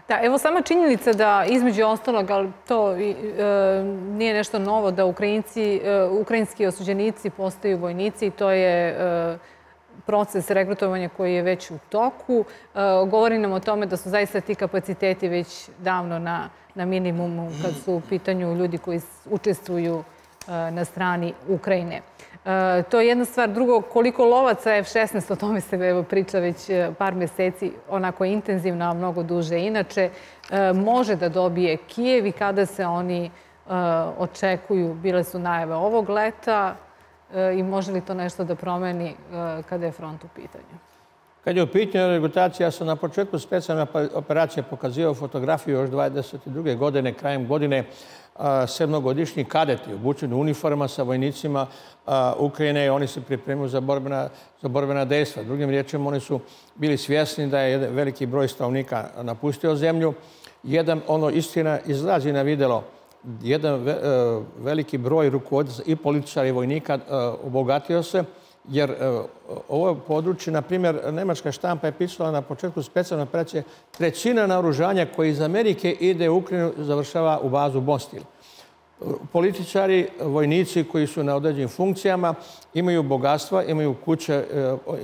Da, evo sama činjenica da između ostalog, ali to nije nešto novo, da ukrajinski osuđenici postaju vojnici i to je proces regrutovanja koji je već u toku. Govori nam o tome da su zaista ti kapaciteti već davno na minimumu kad su u pitanju ljudi koji učestvuju na strani Ukrajine. To je jedna stvar. Drugo, koliko lovaca F-16, o tome se priča već par meseci, onako intenzivno, a mnogo duže inače, može da dobije Kijev i kada se oni očekuju, bile su najave ovog leta, i može li to nešto da promeni kada je front u pitanju? Kad je u pitanju regrutacija, ja sam na početku specijalne operacije pokazivao fotografiju još 22. godine, krajem godine, sedmogodišnji kadeti obučeni u uniforma sa vojnicima Ukrajine i oni se pripremaju za borbena dejstva. Drugim riječima, oni su bili svjesni da je veliki broj stanovnika napustio zemlju. Istina izlazi na videlo. Jedan veliki broj rukovoditelja i političara i vojnika obogatio se, jer ovo područje, na primjer, nemačka štampa je pisala na početku specijalne operacije, trećina naoružanja koji iz Amerike ide u Ukrajinu završava u bazu Bostil. Političari, vojnici koji su na određenim funkcijama imaju bogatstva, imaju kuće,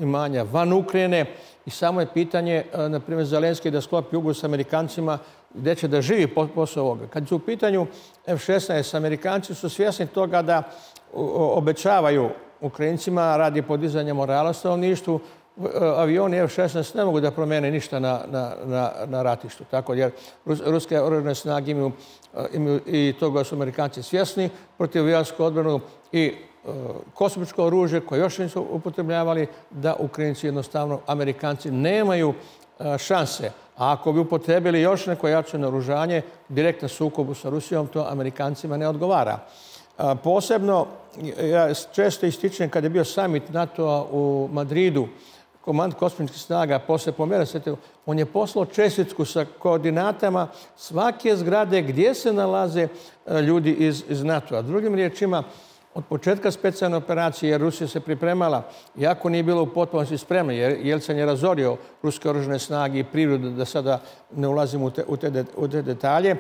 imanja van Ukrajine i samo je pitanje, na primjer, Zelenski da sklopi ugovor s Amerikancima gdje će da živi posle ovoga. Kad su u pitanju F-16, Amerikanci su svjesni toga da obećavaju Ukrajincima radi podizanja morala stanovništvu. Avioni F-16 ne mogu da promene ništa na ratištu. Tako jer ruske oružane snage imaju i toga su Amerikanci svjesni, protivavijansku odbranu i kosmičko oružje koje još nisu upotrebljavali, da Ukrajinci jednostavno, Amerikanci nemaju šanse. A ako bi upotrebili još neko jače naoružanje, direktno sukobu sa Rusijom, to Amerikancima ne odgovara. Posebno, ja često ističem kada je bio summit NATO-a u Madridu, komand kosmičkih snaga, posle pomera sveta, on je poslao čestitku sa koordinatama svake zgrade gdje se nalaze ljudi iz NATO-a. Drugim riječima, od početka specijalne operacije, jer Rusija se pripremala, iako nije bila u potpunosti spremna, jer Jelcin je razorio ruske oružane snage i privredu, da sada ne ulazimo u te detalje,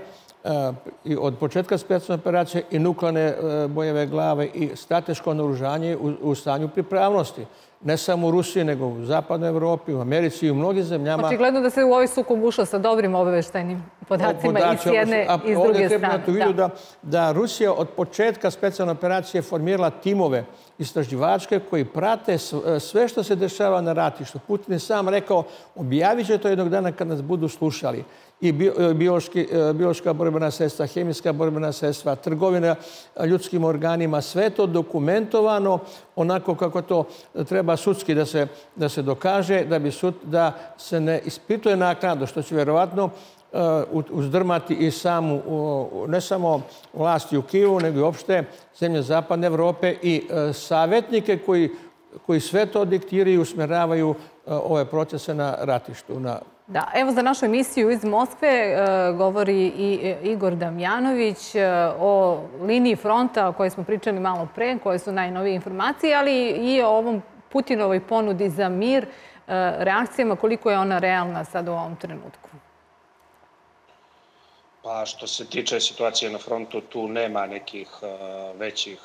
i od početka specijalne operacije i nuklearne bojeve glave i strateško naoružanje u stanju pripravnosti. Ne samo u Rusiji, nego u Zapadnoj Evropi, u Americi i u mnogim zemljama. Očigledno da se u ovaj sukob ušao sa dobrim obaveštajnim podacima i s jedne i s druge strane. Ovdje treba na to vidu da Rusija od početka specijalne operacije formirala timove istraživačke koji prate sve što se dešava na ratištu. Putin je sam rekao, objavit će to jednog dana kad nas budu slušali. i biološka borbena sredstva, hemijska borbena sredstva, trgovina ljudskim organima, sve to dokumentovano onako kako to treba sudski da se dokaže, da se ne ispituje naknadno, što će vjerovatno uzdrmati i ne samo vlasti u Kijevu, nego i opšte zemlje Zapadne Evrope i savjetnike koji sve to diktiraju i usmjeravaju ove procese na ratištu. Da, evo za našu emisiju iz Moskve govori i Igor Damjanović o liniji fronta o kojoj smo pričali malo pre, koje su najnovije informacije, ali i o ovom Putinovoj ponudi za mir, reakcijama, koliko je ona realna sad u ovom trenutku. Pa što se tiče situacije na frontu, tu nema nekih većih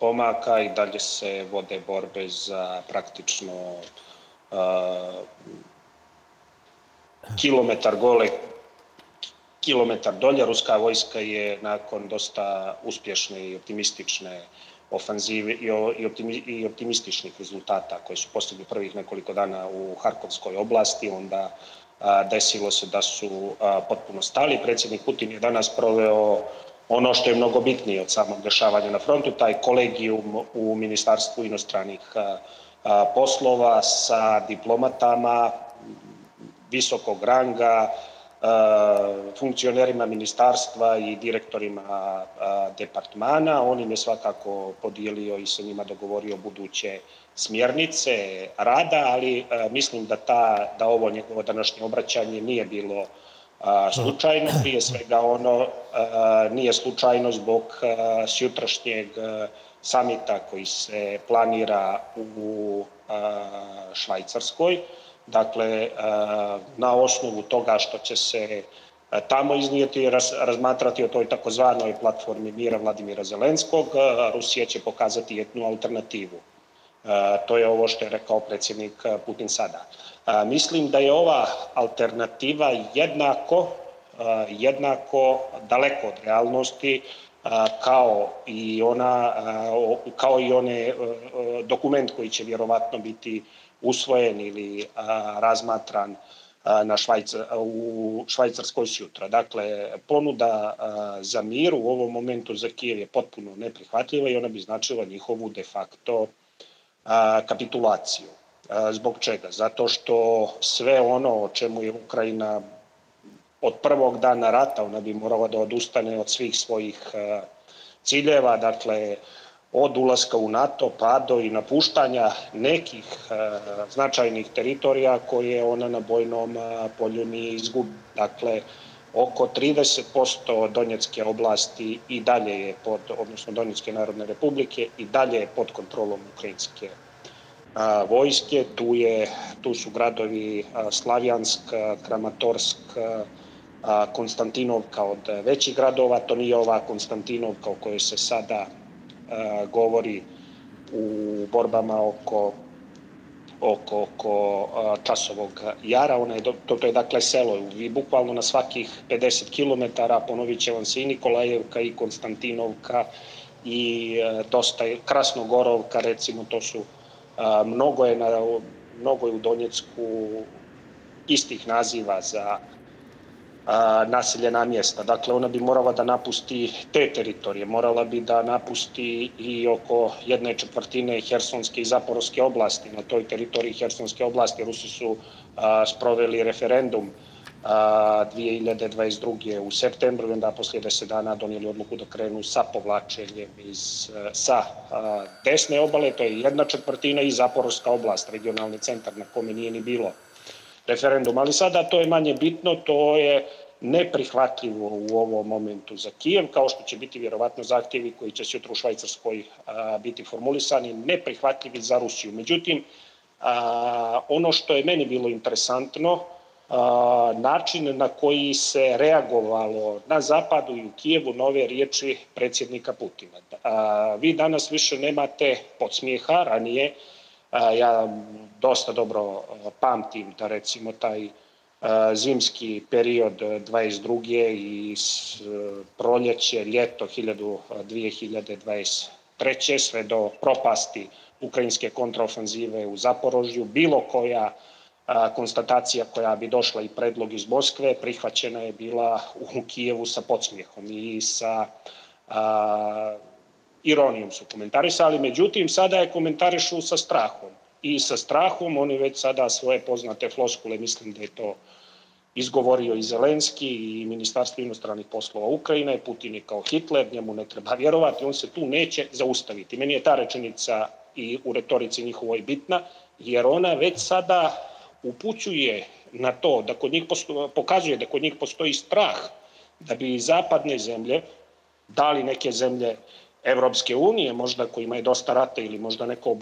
pomaka i dalje se vode borbe za praktično kilometar gole, kilometar dolje. Ruska vojska je nakon dosta uspješne i optimistične ofanzive i optimističnih rezultata koji su postigli prvih nekoliko dana u Harkovskoj oblasti, onda desilo se da su potpuno stali. Predsjednik Putin je danas proveo ono što je mnogo bitnije od samog dešavanja na frontu, taj kolegijum u Ministarstvu inostranih poslova sa diplomatama visokog ranga, funkcionerima ministarstva i direktorima departmana. On im je svakako podijelio i sa njima dogovorio buduće smjernice rada, ali mislim da ovo njegovo današnje obraćanje nije bilo slučajno. Prije svega ono nije slučajno zbog sutrašnjeg samita koji se planira u Švajcarskoj. Dakle, na osnovu toga što će se tamo iznijeti i razmatrati o toj takozvanoj platformi mira Vladimira Zelenskog, Rusija će pokazati jednu alternativu. To je ovo što je rekao predsjednik Putin sada. Mislim da je ova alternativa jednako daleko od realnosti kao i one dokument koji će vjerovatno biti usvojen ili razmatran u Švajcarskoj sutra. Dakle, ponuda za mir u ovom momentu za Kijev je potpuno neprihvatljiva i ona bi značila njihovu de facto kapitulaciju. Zbog čega? Zato što sve ono o čemu je Ukrajina od prvog dana rata, ona bi morala da odustane od svih svojih ciljeva, dakle, od ulaska u NATO pa do i napuštanja nekih značajnih teritorija koje ona na bojnom polju nije izgubila. Dakle, oko 30% Donjecke oblasti i dalje je pod, odnosno Donjecke narodne republike, i dalje je pod kontrolom ukrajinske vojske. Tu su gradovi Slavjansk, Kramatorsk, Konstantinovka od većih gradova. To nije ova Konstantinovka o kojoj se sada govori u borbama oko Časovog Jara. To je dakle selo. Vi bukvalno na svakih 50 km, ponovit će vam se i Nikolajevka i Konstantinovka i dosta Krasnogorovka, recimo, to su mnogo je u Donjecku istih naziva za naseljena mjesta. Dakle, ona bi morala da napusti te teritorije, morala bi da napusti i oko 1/4 Hersonske i Zaporoške oblasti. Na toj teritoriji Hersonske oblasti Rusi su sproveli referendum 2022. u septembru, onda poslije 10 dana donijeli odluku da krenu sa povlačenjem sa desne obale, to je 1/4, i Zaporoška oblast, regionalni centar na kome nije ni bilo referendum. Ali sada to je manje bitno, to je neprihvatljivo u ovom momentu za Kijev, kao što će biti vjerovatno zahtjevi koji će sutra u Švajcarskoj biti formulisani, neprihvatljivi za Rusiju. Međutim, ono što je meni bilo interesantno, način na koji se reagovalo na Zapadu i u Kijevu na ove riječi predsjednika Putina. Vi danas više nemate podsmijeha, ranije. Ja dosta dobro pamtim da, recimo, taj zimski period 22. i proljeće, ljeto 2023. sve do propasti ukrajinske kontraofanzive u Zaporožju, bilo koja konstatacija koja bi došla i predlog iz Moskve prihvaćena je bila u Kijevu sa podsmijehom i sa ironijom su komentarisali, međutim sada je komentarišu sa strahom. I sa strahom oni već sada svoje poznate floskule, mislim da je to izgovorio i Zelenski i Ministarstvo inostranih poslova Ukrajine, Putin je kao Hitler, njemu ne treba vjerovati, on se tu neće zaustaviti. Meni je ta rečenica i u retorici njihovoj bitna, jer ona već sada upućuje na to, da kod njih pokazuje da kod njih postoji strah da bi i zapadne zemlje, da li neke zemlje Evropske unije, možda kojima je dosta rata ili možda neko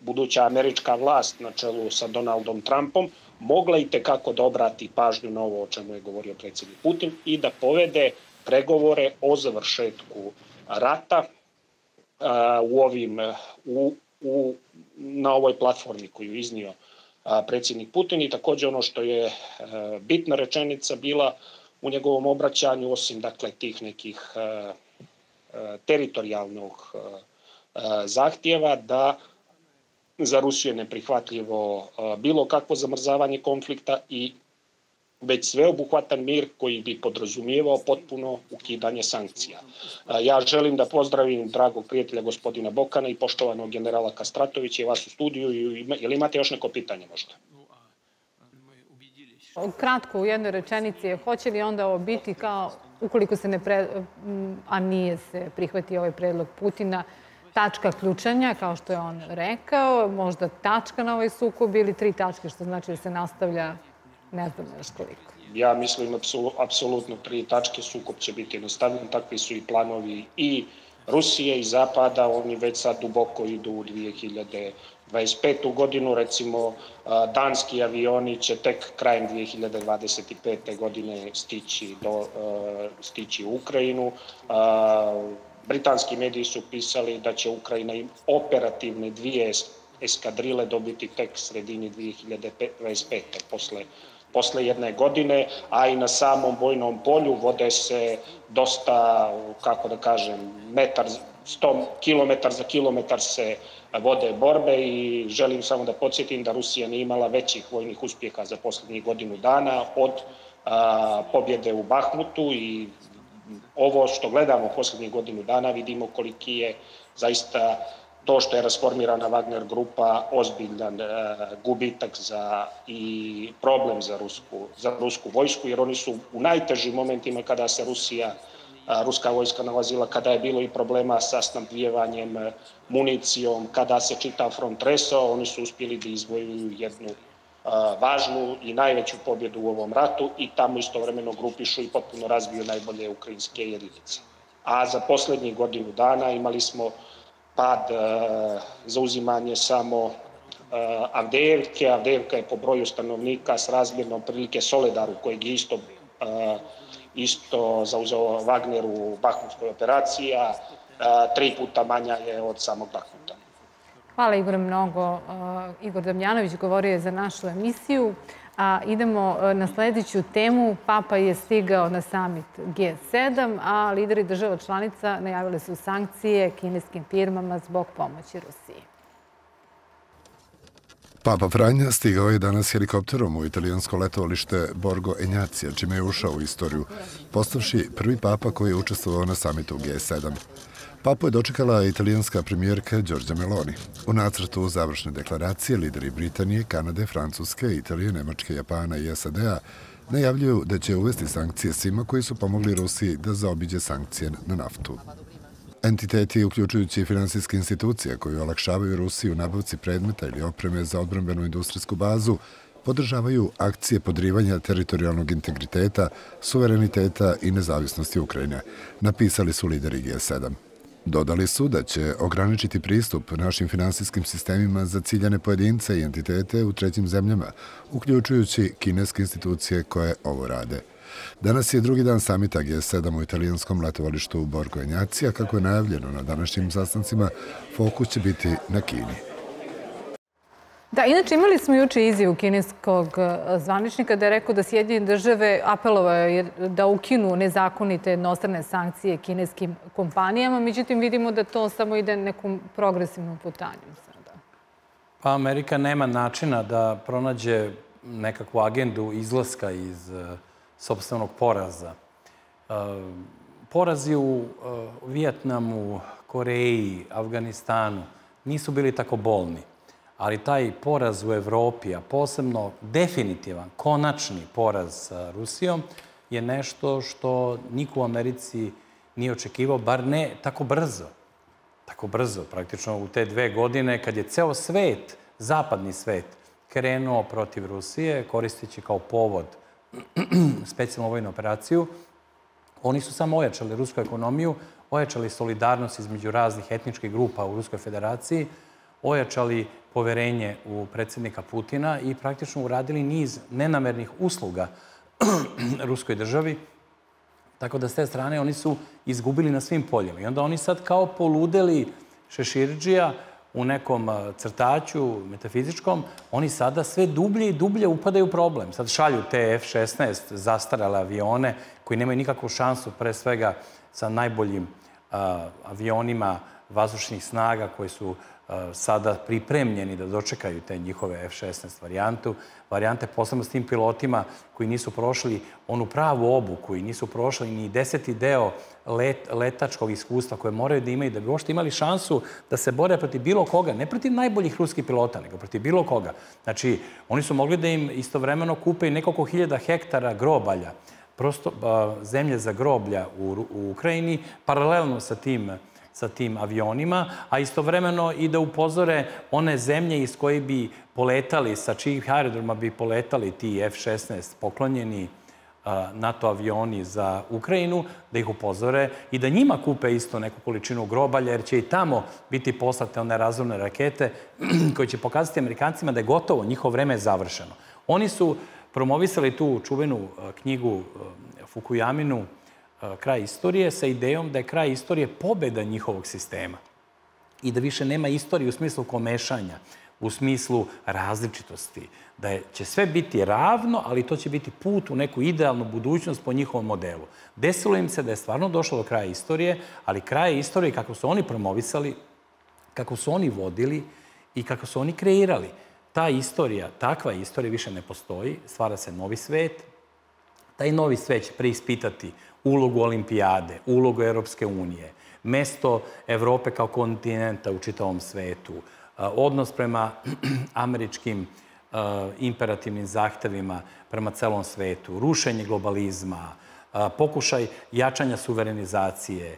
buduća američka vlast na čelu sa Donaldom Trumpom, mogla i tekako da obrati pažnju na ovo o čemu je govorio predsjednik Putin i da povede pregovore o završetku rata na ovoj platformi koju je iznio predsjednik Putin. I također ono što je bitna rečenica bila u njegovom obraćanju, osim dakle tih nekih teritorijalnog zahtjeva, da za Rusiju je neprihvatljivo bilo kakvo zamrzavanje konflikta i već sveobuhvatan mir koji bi podrazumijevao potpuno ukidanje sankcija. Ja želim da pozdravim dragog prijatelja gospodina Bokana i poštovanog generala Kastratovića i vas u studiju. Ili imate još neko pitanje možda? Kratko, u jednoj rečenici, hoće li onda ovo biti kao, ukoliko se ne a nije se prihvatio ovaj predlog Putina, tačka ključanja, kao što je on rekao, možda tačka na ovaj sukob ili 3 tačke, što znači da se nastavlja ne znam još koliko. Ja mislim apsolutno 3 tačke, sukob će biti nastavljen, takvi su i planovi i Rusije i Zapada, oni već sad duboko idu u 2025. godinu, recimo danski avioni će tek krajem 2025. godine stići u Ukrajinu. Britanski mediji su pisali da će Ukrajina i operativne 2 eskadrile dobiti tek sredini 2025. posle jedne godine, a i na samom bojnom polju vode se dosta, kako da kažem, 100 kilometar za kilometar se vode borbe i želim samo da podsjetim da Rusija nije imala većih vojnih uspjeha za posljednjih godinu dana od pobjede u Bahmutu i ovo što gledamo posljednjih godinu dana vidimo koliki je zaista to što je rasformirana Wagner grupa ozbiljan gubitak i problem za rusku vojsku, jer oni su u najtežim momentima kada se ruska vojska nalazila, kada je bilo i problema sa snabdijevanjem municijom, kada se čitav front tresao, oni su uspjeli da izvojuju jednu važnu i najveću pobjedu u ovom ratu i tamo istovremeno grupišu i potpuno razbiju najbolje ukrajinske jedinice. A za posljednjih godinu dana imali smo pad, zauzimanje samo Avdijevke. Avdijevka je po broju stanovnika srazmjerno prilike Soledaru, kojeg je isto zauzeo Wagner u bahmutskoj operaciji, a 3 puta manja je od samog Bahmuta. Hvala Igor mnogo. Igor Damljanović govorio je za našu emisiju. Idemo na sljedeću temu. Papa je stigao na summit G7, a lideri država članica najavili su sankcije kineskim firmama zbog pomoći Rusiji. Papa Franja stigao je danas helikopterom u italijansko letovalište Borgo Egnazia, čime je ušao u istoriju, postavši prvi papa koji je učestvovao na samitu G7. Papu je dočekala italijanska premijerka Đorđe Meloni. U nacrtu završne deklaracije lideri Britanije, Kanade, Francuske, Italije, Nemačke, Japana i SAD-a najavljuju da će uvesti sankcije svima koji su pomogli Rusiji da zaobiđe sankcije na naftu. Entiteti, uključujući finansijske institucije koje olakšavaju Rusiji u nabavci predmeta ili opreme za odbrambenu industrijsku bazu, podržavaju akcije podrivanja teritorijalnog integriteta, suvereniteta i nezavisnosti Ukrajine, napisali su lideri G7. Dodali su da će ograničiti pristup našim finansijskim sistemima za ciljane pojedince i entitete u trećim zemljama, uključujući kineske institucije koje ovo rade. Danas je drugi dan samita G7 u italijanskom letovalištu u Borgo Egnazia. Kako je najavljeno na današnjim sastancima, fokus će biti na Kini. Da, inače imali smo juče izjavu kineskog zvaničnika da je rekao da Sjedinjene Države apelovaju da ukinu nezakonite jednostrane sankcije kineskim kompanijama. Međutim, vidimo da to samo ide nekom progresivnom putanju. Pa Amerika nema načina da pronađe nekakvu agendu izlaska iz sopstvenog poraza. Porazi u Vijetnamu, Koreji, Afganistanu nisu bili tako bolni, ali taj poraz u Evropi, a posebno definitivan, konačni poraz sa Rusijom, je nešto što niko u Americi nije očekivao, bar ne tako brzo. Tako brzo, praktično u te 2 godine, kad je ceo svet, zapadni svet, krenuo protiv Rusije, koristeći kao povod specijalnu vojnu operaciju, oni su samo ojačali rusku ekonomiju, ojačali solidarnost između raznih etničkih grupa u Ruskoj federaciji, ojačali poverenje u predsjednika Putina i praktično uradili niz nenamernih usluga ruskoj državi. Tako da, s te strane, oni su izgubili na svim poljima. I onda oni sad kao poludeli šeširdžija u nekom crtaću metafizičkom, oni sada sve dublje i dublje upadaju u problem. Sad šalju te F-16 zastarale avione koji nemaju nikakvu šansu, pre svega sa najboljim avionima vazdušnih snaga koji su sada pripremljeni da dočekaju te njihove F-16 varijante, posebno s tim pilotima koji nisu prošli onu pravu obuku i nisu prošli ni 10. deo letačkog iskustva koje moraju da imaju da bi uopšte imali šansu da se bore protiv bilo koga, ne protiv najboljih ruskih pilota, nego protiv bilo koga. Znači, oni su mogli da im istovremeno kupe i nekoliko hiljada hektara grobalja, prosto zemlje za groblja u Ukrajini, paralelno sa tim avionima, a istovremeno i da upozore one zemlje iz koje bi poletali, sa čijih aerodroma bi poletali ti F-16 poklonjeni NATO avioni za Ukrajinu, da ih upozore i da njima kupe isto neku količinu grobalja, jer će i tamo biti poslate one razumne rakete koje će pokazati Amerikancima da je gotovo, njihovo vreme je završeno. Oni su promovisali tu čuvenu knjigu Fukuyaminu Kraj istorije sa idejom da je kraj istorije pobeda njihovog sistema i da više nema istorije u smislu komešanja, u smislu različitosti, da će sve biti ravno, ali to će biti put u neku idealnu budućnost po njihovom modelu. Desilo im se da je stvarno došlo do kraja istorije, ali kraj istorije kako su oni promovisali, kako su oni vodili i kako su oni kreirali. Ta istorija, takva istorija više ne postoji, stvara se novi svet. Taj novi svet će preispitati ulogu Olimpijade, ulogu Europske unije, mesto Evrope kao kontinenta u čitavom svetu, odnos prema američkim imperativnim zahtevima prema celom svetu, rušenje globalizma, pokušaj jačanja suverenizacije,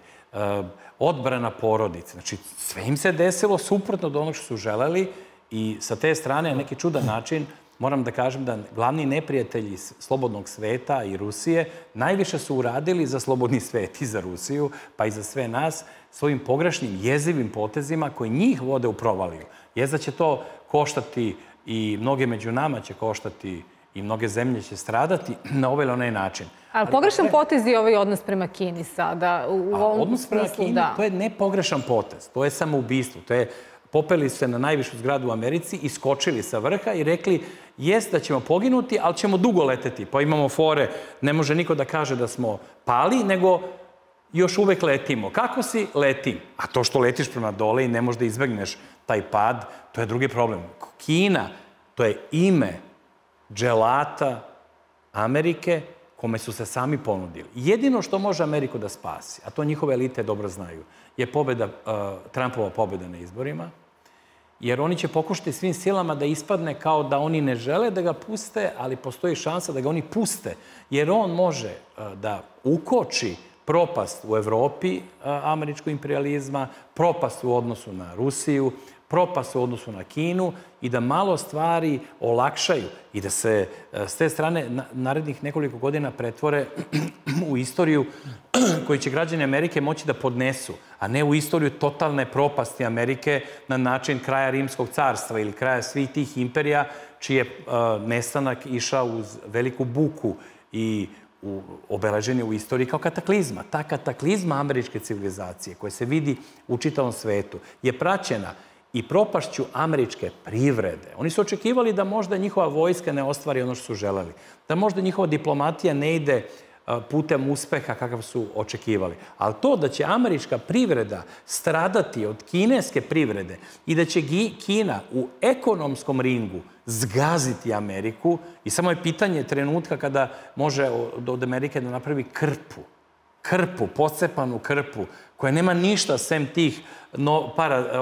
odbrana porodice. Znači, sve im se desilo suprotno od onog što su želeli i sa te strane na neki čudan način moram da kažem da glavni neprijatelji slobodnog sveta i Rusije najviše su uradili za slobodni svet i za Rusiju, pa i za sve nas, svojim pogrešnim, jezivim potezima koji njih vode u provaliju. Jezda će to koštati i mnoge među nama će koštati i mnoge zemlje će stradati na ovaj ili onaj način. Ali pogrešan potez je ovaj odnos prema Kini sada. Odnos prema Kini, to je ne pogrešan potez, to je samoubistvo, to je popeli se na najvišu zgradu u Americi i skočili sa vrha i rekli jest da ćemo poginuti, ali ćemo dugo leteti. Pa imamo fore, ne može niko da kaže da smo pali, nego još uvek letimo. Kako si? Letim. A to što letiš prema dole i ne možeš da izbegneš taj pad, to je drugi problem. Kina, to je ime dželata Amerike kome su se sami ponudili. Jedino što može Ameriku da spasi, a to njihove elite dobro znaju, je Trumpova pobjeda na izborima, jer oni će pokušati svim silama da ispadne kao da oni ne žele da ga puste, ali postoji šansa da ga oni puste, jer on može da ukoči propast u Evropi američkog imperializma, propast u odnosu na Rusiju, propast u odnosu na Kinu i da malo stvari olakšaju i da se s te strane narednih nekoliko godina pretvore u istoriju koju će građani Amerike moći da podnesu, a ne u istoriju totalne propasti Amerike na način kraja Rimskog carstva ili kraja svih tih imperija čiji je nestanak išao uz veliku buku i obeležen je u istoriji kao kataklizma. Ta kataklizma američke civilizacije koja se vidi u čitavom svetu je praćena i propašću američke privrede. Oni su očekivali da možda njihova vojska ne ostvari ono što su želeli, da možda njihova diplomatija ne ide putem uspeha kakav su očekivali. Ali to da će američka privreda stradati od kineske privrede i da će Kina u ekonomskom ringu zgaziti Ameriku, i samo je pitanje trenutka kada može od Amerike da napravi krpu, pocepanu krpu, koja nema ništa sem tih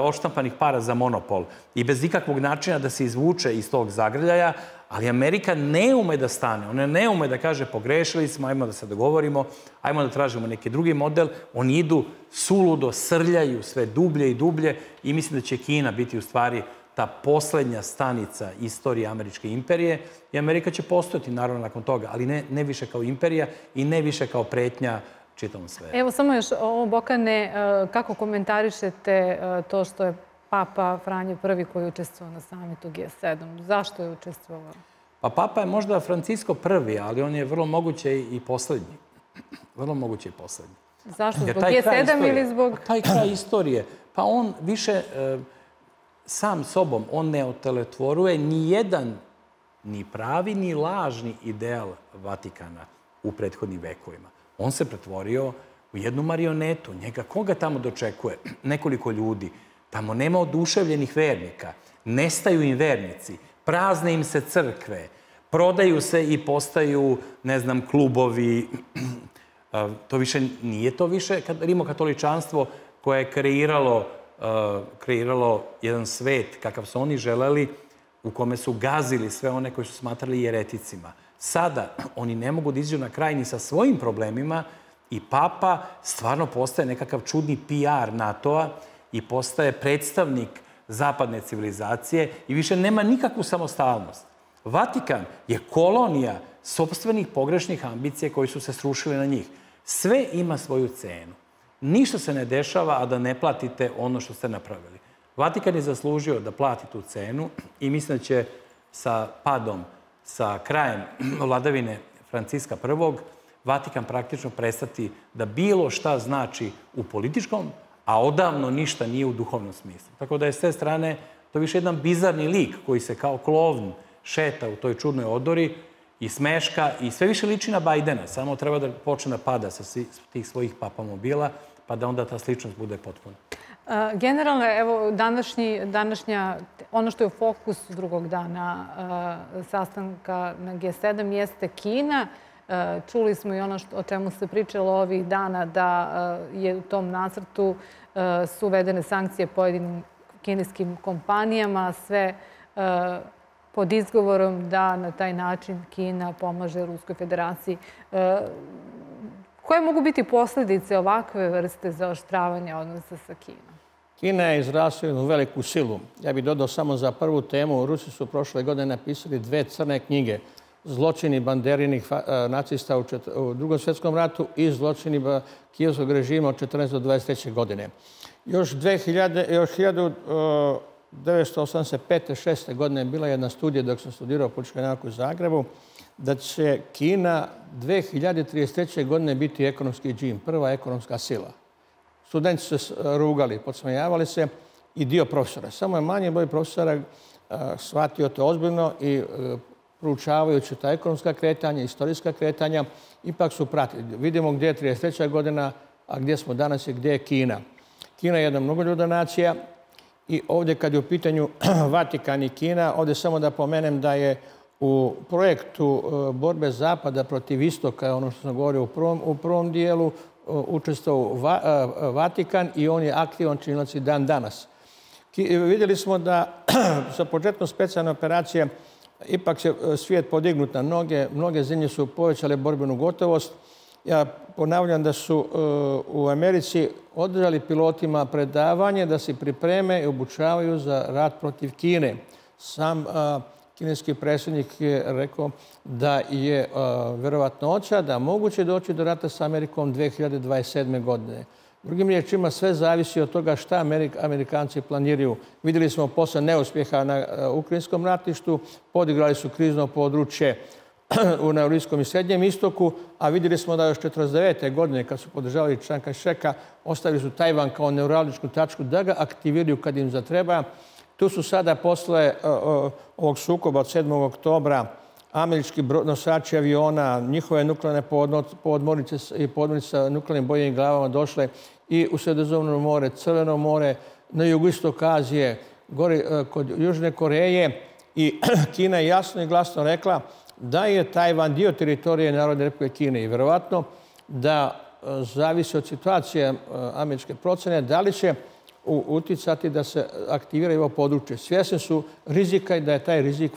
odštampanih para za monopol i bez ikakvog načina da se izvuče iz tog zagrljaja, ali Amerika ne ume da stane. Ona ne ume da kaže pogrešili smo, ajmo da se dogovorimo, ajmo da tražimo neki drugi model. Oni idu suludo, srljaju sve dublje i dublje i mislim da će Kina biti u stvari ta poslednja stanica istorije američke imperije, i Amerika će postojati naravno nakon toga, ali ne više kao imperija i ne više kao pretnja čitavom svetu. Evo samo još ovo, Bokane, kako komentarišete to što je Papa Franjo I koji je učestvovao na samitu G7? Zašto je učestvovao? Pa Papa je možda Francisco I, ali on je vrlo moguće i poslednji. Vrlo moguće i poslednji. Zašto? Zbog G7 ili zbog... Taj kraj istorije. Pa on više... Sam sobom, on ne otelotvoruje ni jedan, ni pravi, ni lažni ideal Vatikana u prethodnim vekovima. On se pretvorio u jednu marionetu. Njega koga tamo dočekuje? Nekoliko ljudi. Tamo nema oduševljenih vernika. Nestaju im vernici. Prazne im se crkve. Prodaju se i postaju, ne znam, klubovi. To više nije to više. Rimokatoličanstvo koje je kreiralo jedan svet kakav su oni želeli, u kome su gazili sve one koji su smatrali jereticima. Sada oni ne mogu da izađu na kraj ni sa svojim problemima i Papa stvarno postaje nekakav čudni PR NATO-a i postaje predstavnik zapadne civilizacije i više nema nikakvu samostalnost. Vatikan je kolonija sopstvenih pogrešnih ambicija koji su se srušili na njih. Sve ima svoju cenu. Ništa se ne dešava, a da ne platite ono što ste napravili. Vatikan je zaslužio da plati tu cenu i mislim da će sa padom, sa krajem vladavine Franciska I, Vatikan praktično prestati da bilo šta znači u političkom, a odavno ništa nije u duhovnom smislu. Tako da je s te strane to više jedan bizarni lik koji se kao klovn šeta u toj čudnoj odori i smeška i sve više liči na Bajdena. Samo treba da počne da pada sa tih svojih papamobila, pa da onda ta sličnost bude potpuna. Generalno, evo, ono što je u fokusu drugog dana sastanka na G7 jeste Kina. Čuli smo i ono o čemu se pričalo ovih dana, da je u tom nacrtu su uvedene sankcije pojedinim kineskim kompanijama, sve pod izgovorom da na taj način Kina pomaže Ruskoj federaciji. Koje mogu biti posljedice ovakve vrste zaoštravanja odnosa sa Kinom? Kina je izrasla u veliku silu. Ja bih dodao samo za prvu temu. Rusi su prošle godine napisali 2 crne knjige. Zločini banderinih nacista u Drugom svjetskom ratu i zločini kijevskog režima od 14. do 23. godine. Još 1985. godine je bila jedna studija dok sam studirao političke nauke u Zagrebu da će Kina 2033. godine biti ekonomski džim, prva ekonomska sila. Studenti su se rugali, podsmejavali se i dio profesora. Samo je manji broj profesora shvatio to ozbiljno i proučavajući ta ekonomska kretanja, istorijska kretanja, ipak su pratili. Vidimo gdje je 33. godina, a gdje smo danas i gdje je Kina. Kina je jedna mnogoljudna nacija. I ovdje kad je u pitanju Vatikan i Kina, ovdje samo da pomenem da je u projektu borbe Zapada protiv Istoka, ono što sam govorio u prvom dijelu, učestvovao Vatikan i on je aktivan činilac i dan danas. Vidjeli smo da sa početkom specijalne operacije ipak se svijet podignut na noge. Mnoge zemlje su povećale borbenu gotovost. Ja ponavljam da su u Americi održali pilotima predavanje da se pripreme i obučavaju za rat protiv Kine. Sam kineski predsjednik je rekao da je verovatnoća da moguće doći do rata sa Amerikom 2027. godine. Drugim riječima, sve zavisi od toga šta Amerikanci planiraju. Vidjeli smo posle neuspjeha na ukrajinskom ratištu, podigrali su krizno područje na Bliskom i Srednjem istoku, a vidjeli smo da još 49. godine, kad su podržavali Čang Kaj-šeka, ostavili su Tajvan kao neuralničku tačku da ga aktiviraju kad im zatreba. Tu su sada posle ovog sukoba od 7. oktobra američki nosači aviona, njihove nuklearne podmornice i podmornice sa nuklearnim bojnim glavama došle i u Sredozemno more, Crveno more, na jugoistok Azije, kod Južne Koreje. I Kina je jasno i glasno rekla da je Tajvan dio teritorije Narodne Republike Kine i verovatno da zavisi od situacije američke procene da li će uticati da se aktiviraju ovo područje. Svjesni su rizika i da je taj rizik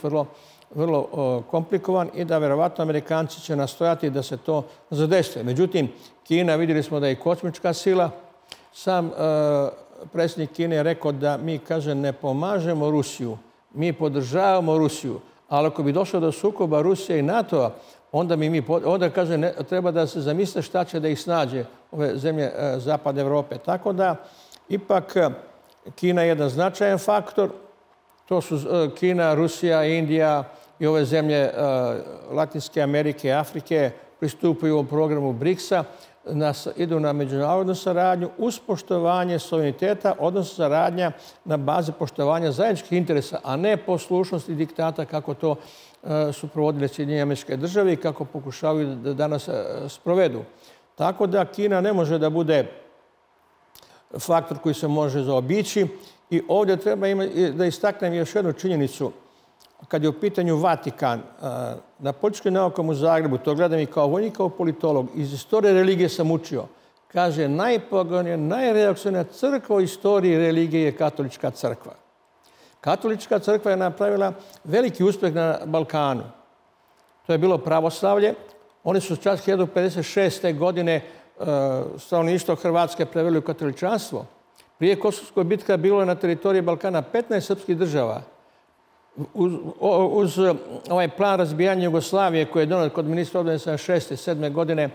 vrlo komplikovan i da verovatno Amerikanci će nastojati da se to zadeste. Međutim, Kina, vidjeli smo da je kosmička sila. Sam predsjednik Kine je rekao da mi, kaže, ne pomažemo Rusiju, mi podržavamo Rusiju, ali ako bi došlo do sukoba Rusije i NATO-a, onda, kaže, treba da se zamisle šta će da ih snađe ove zemlje Zapadne Evrope. Tako da, ipak, Kina je jedan značajan faktor. To su Kina, Rusija, Indija i ove zemlje Latinske Amerike, Afrike pristupaju u programu BRICS-a, idu na međunarodnu saradnju uz poštovanje suvereniteta, odnosno saradnja na bazi poštovanja zajedničkih interesa, a ne poslušnosti diktata kako to su provodile Sjedinjene Američke Države i kako pokušavaju da danas sprovedu. Tako da Kina ne može da bude faktor koji se može zaobići. I ovdje treba da istaknem još jednu činjenicu. Kad je u pitanju Vatikan, na političkim naukama u Zagrebu, to gledam i kao vojnik, kao politolog, iz istorije religije sam učio. Kaže, najpogonija, najreakcionija crkva u istoriji religije je Katolička crkva. Katolička crkva je napravila veliki uspjeh na Balkanu. To je bilo pravoslavlje. Oni su čak 1956. godine stanovništvo Hrvatske preveli u katoličanstvo. Prije Kosovskoj bitke bilo je na teritoriji Balkana 15 srpskih država. Uz ovaj plan razbijanja Jugoslavije koji je donet kod ministra odbrane 1976. godine,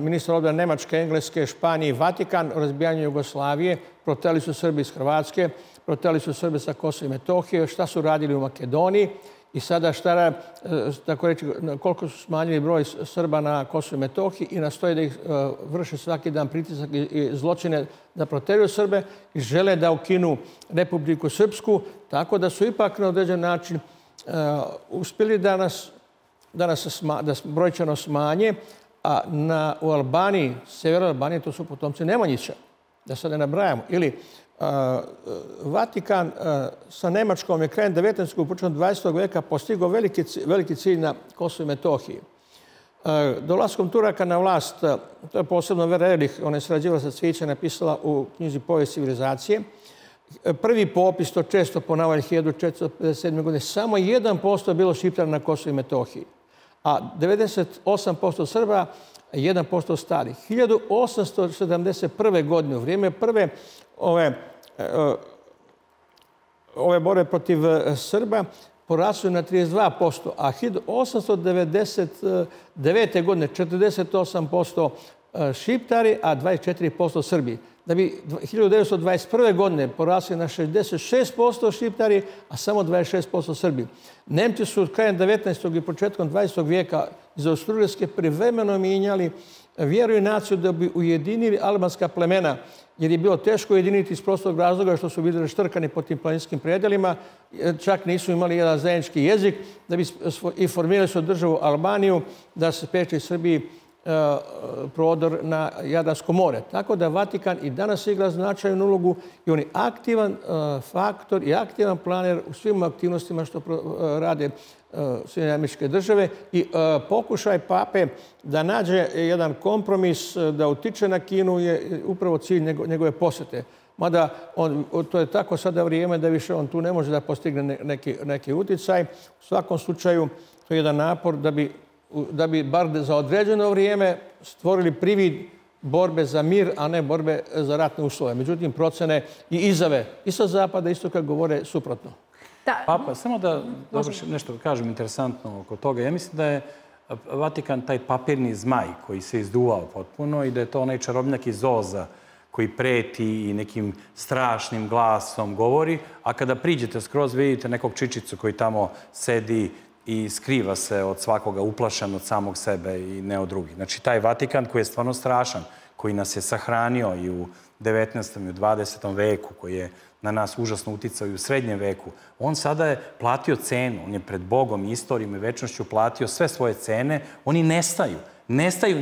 ministra odbrane Nemačke, Engleske, Španije i Vatikan, razbijanje Jugoslavije, proteli su Srbi iz Hrvatske, proteli su Srbi sa Kosova i Metohije, šta su radili u Makedoniji i sada šta, tako reći, koliko su smanjili broj Srba na Kosovu i Metohiji i nastoje da ih vrše svaki dan pritisak i zločine da proteraju Srbe i žele da ukinu Republiku Srpsku, tako da su ipak na određen način uspjeli da brojčano smanje, a u Albaniji, severno Albanije, to su potomci Nemanjića, da sad ne nabrajamo, ili Vatikan sa Nemačkom je krajem 19. i početkom 20. vijeka postigao veliki cilj na Kosovu i Metohiji. Dolaskom Turaka na vlast, to je posebno Vera Erlich, ona je sarađivala sa Cvijićem, napisala u knjizi Povijest civilizacije. Prvi popis, to često ponavlja 1457. godine, samo 1% je bilo Šiptara na Kosovu i Metohiji, a 98% Srba, 1% starih. 1871. godine, u vrijeme prve ove borbe protiv Srba, porasli na 32%, a 1899. godine 48% Šiptari, a 24% Srbi. Da bi 1921. godine porasli na 66% Šiptari, a samo 26% Srbi. Nemci su krajem 19. i početkom 20. vijeka iz Austrougarske privremeno mijenjali vjeru i naciju da bi ujedinili albanska plemena, jer je bilo teško ujediniti iz prostog razloga što su bili štrkani po tim planinskim predjelima, čak nisu imali jedan zajednički jezik, da bi formirali su državu Albaniju da se spriječi Srbiji prodor na Jadransko more. Tako da Vatikan i danas igra značajnu ulogu i on je aktivan faktor i aktivan planer u svim aktivnostima što rade Sjedinjene Američke Države i pokušaj Pape da nađe jedan kompromis, da utiče na Kinu je upravo cilj njegove posete. Mada to je tako sada vrijeme da više on tu ne može da postigne neki uticaj. U svakom slučaju to je jedan napor da bi bar za određeno vrijeme stvorili privid borbe za mir, a ne borbe za ratne uslove. Međutim, procene i izjave i sa zapada, isto kako govore, suprotno. Papa, samo da nešto kažem interesantno oko toga. Ja mislim da je Vatikan taj papirni zmaj koji se izduvao potpuno i da je to onaj čarobnjak iz Oza koji preti i nekim strašnim glasom govori, a kada priđete skroz vidite nekog čičicu koji tamo sedi i skriva se od svakoga, uplašan od samog sebe i ne od drugih. Znači, taj Vatikan koji je stvarno strašan, koji nas je sahranio i u 19. i u 20. veku, koji je na nas užasno uticao i u srednjem veku, on sada je platio cenu. On je pred Bogom, istorijom i večnošću platio sve svoje cene. Oni nestaju. Nestaju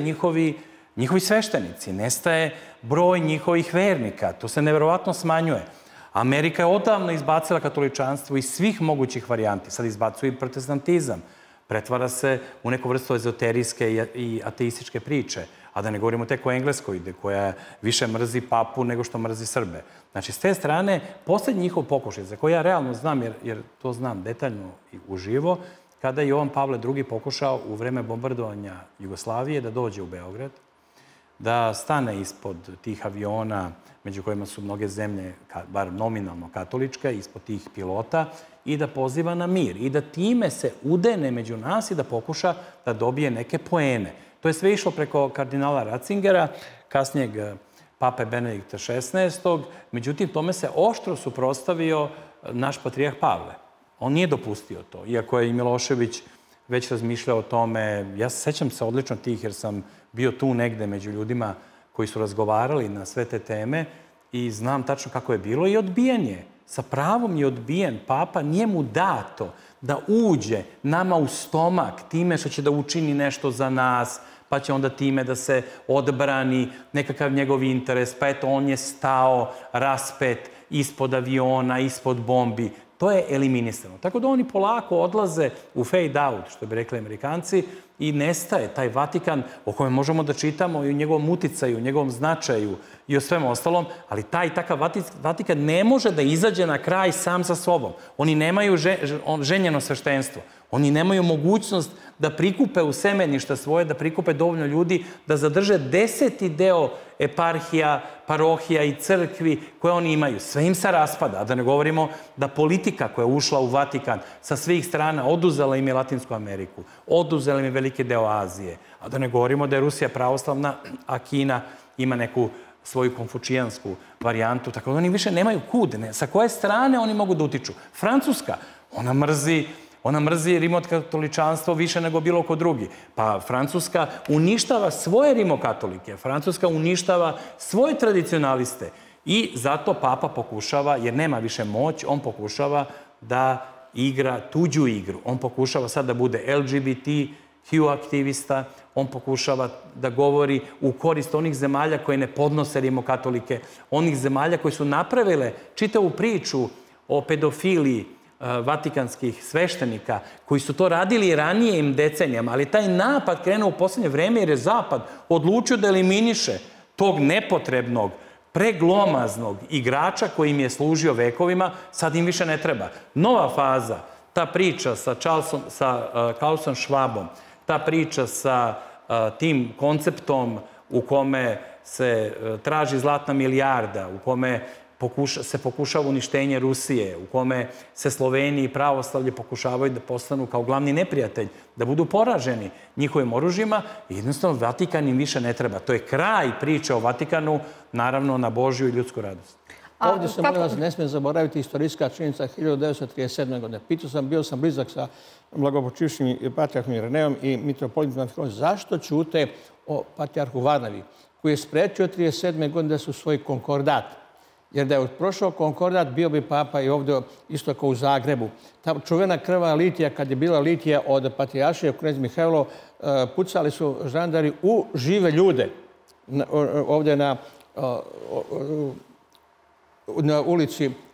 njihovi sveštenici, nestaje broj njihovih vernika. To se nevjerovatno smanjuje. Amerika je odavno izbacila katoličanstvo iz svih mogućih varijanti. Sad izbacuje i protestantizam. Pretvara se u neku vrstu ezoterijske i ateističke priče. A da ne govorimo tek o Engleskoj, koja više mrzi papu nego što mrzi Srbe. Znači, s te strane, poslednji njihov pokušaj, za koji ja realno znam, jer to znam detaljno i uživo, kada je Jovan Pavle II. Pokušao u vreme bombardovanja Jugoslavije da dođe u Beograd, da stane ispod tih aviona, među kojima su mnoge zemlje, bar nominalno katoličke, ispod tih pilota, i da poziva na mir. I da time se udene među nas i da pokuša da dobije neke poene. To je sve išlo preko kardinala Ratzingera, kasnijeg pape Benedikta XVI. Međutim, tome se oštro suprotstavio naš patrijah Pavle. On nije dopustio to, iako je i Milošević već razmišljao o tome. Ja sećam se odlično tih, jer sam bio tu negde među ljudima koji su razgovarali na sve te teme i znam tačno kako je bilo. I odbijen je. Sa pravom je odbijen papa. Nije mu dato da uđe nama u stomak time što će da učini nešto za nas, pa će onda time da se odbrani nekakav njegov interes. Pa eto, on je stao raspet ispod aviona, ispod bombi. To je eliminisano. Tako da oni polako odlaze u fade out, što bi rekli Amerikanci, i nestaje taj Vatikan o kojem možemo da čitamo i u njegovom uticaju, u njegovom značaju i o svemu ostalom, ali taj i takav Vatikan ne može da izađe na kraj sam sa sobom. Oni nemaju ženjeno sveštenstvo. Oni nemaju mogućnost da prikupe u semeništa svoje, da prikupe dovoljno ljudi, da zadrže 10. deo eparhija, parohija i crkvi koje oni imaju. Sve im se raspada, a da ne govorimo da politika koja je ušla u Vatikan sa svih strana oduzela im je Latinsku Ameriku, oduzela im je veliki deo Azije, a da ne govorimo da je Rusija pravoslavna, a Kina ima neku svoju konfučijansku varijantu, tako da oni više nemaju kud, sa koje strane oni mogu da utiču. Francuska, ona mrzi rimokatoličanstvo više nego bilo ko drugi. Pa Francuska uništava svoje rimokatolike, Francuska uništava svoje tradicionaliste i zato papa pokušava, jer nema više moć, on pokušava da igra tuđu igru. On pokušava sad da bude LGBTQ aktivista, on pokušava da govori u korist onih zemalja koje ne podnose rimokatolike, onih zemalja koje su napravile čitavu priču o pedofiliji vatikanskih sveštenika, koji su to radili ranijim decenijama, ali taj napad krenuo u poslednje vreme jer je Zapad odlučio da eliminiše tog nepotrebnog, preglomaznog igrača koji im je služio vekovima, sad im više ne treba. Nova faza, ta priča sa Klausom Schwabom, ta priča sa tim konceptom u kome se traži zlatna milijarda, u kome se pokušava uništenje Rusije, u kome se Sloveniji i pravoslavlje pokušavaju da postanu kao glavni neprijatelj, da budu poraženi njihovim oružjima, jednostavno Vatikan im više ne treba. To je kraj priče o Vatikanu, naravno na Božju i ljudsku radost. Ovdje se, molim vas, ne smije zaboraviti istorijska činjenica 1937. godine. Pitao sam, bio sam blizak sa blagopočivšim patrijarhom Ireneom i mitropolitom Antihronom, zašto ćute o patrijarhu Varnavi, koji je sprečio 1937. godine da su svoj konkordat. Jer da je prošao konkordat, bio bi papa i ovdje isto kao u Zagrebu. Ta čuvena krvava litija, kad je bila litija od Patrijaršije, knez Mihajlo, pucali su žandari u žive ljude. Ovdje na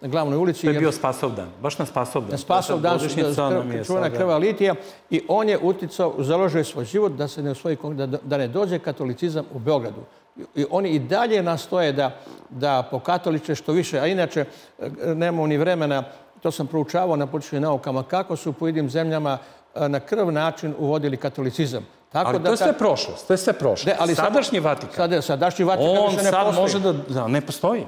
glavnoj ulici. To je bio Spasovdan, baš na Spasovdan. Na Spasovdan su čuvena krvava litija i on je uticao, založio svoj život da ne dođe katolicizam u Beogradu. Oni i dalje nastoje da pokatoliče što više, a inače nemamo ni vremena, to sam proučavao na političkim naukama, kako su u pojedinim zemljama na krv način uvodili katolicizam. Ali to je sve prošlost, to je sve prošlost. Sadašnji Vatikan. Sadašnji Vatikan više ne postoji. On sad može da ne postoji.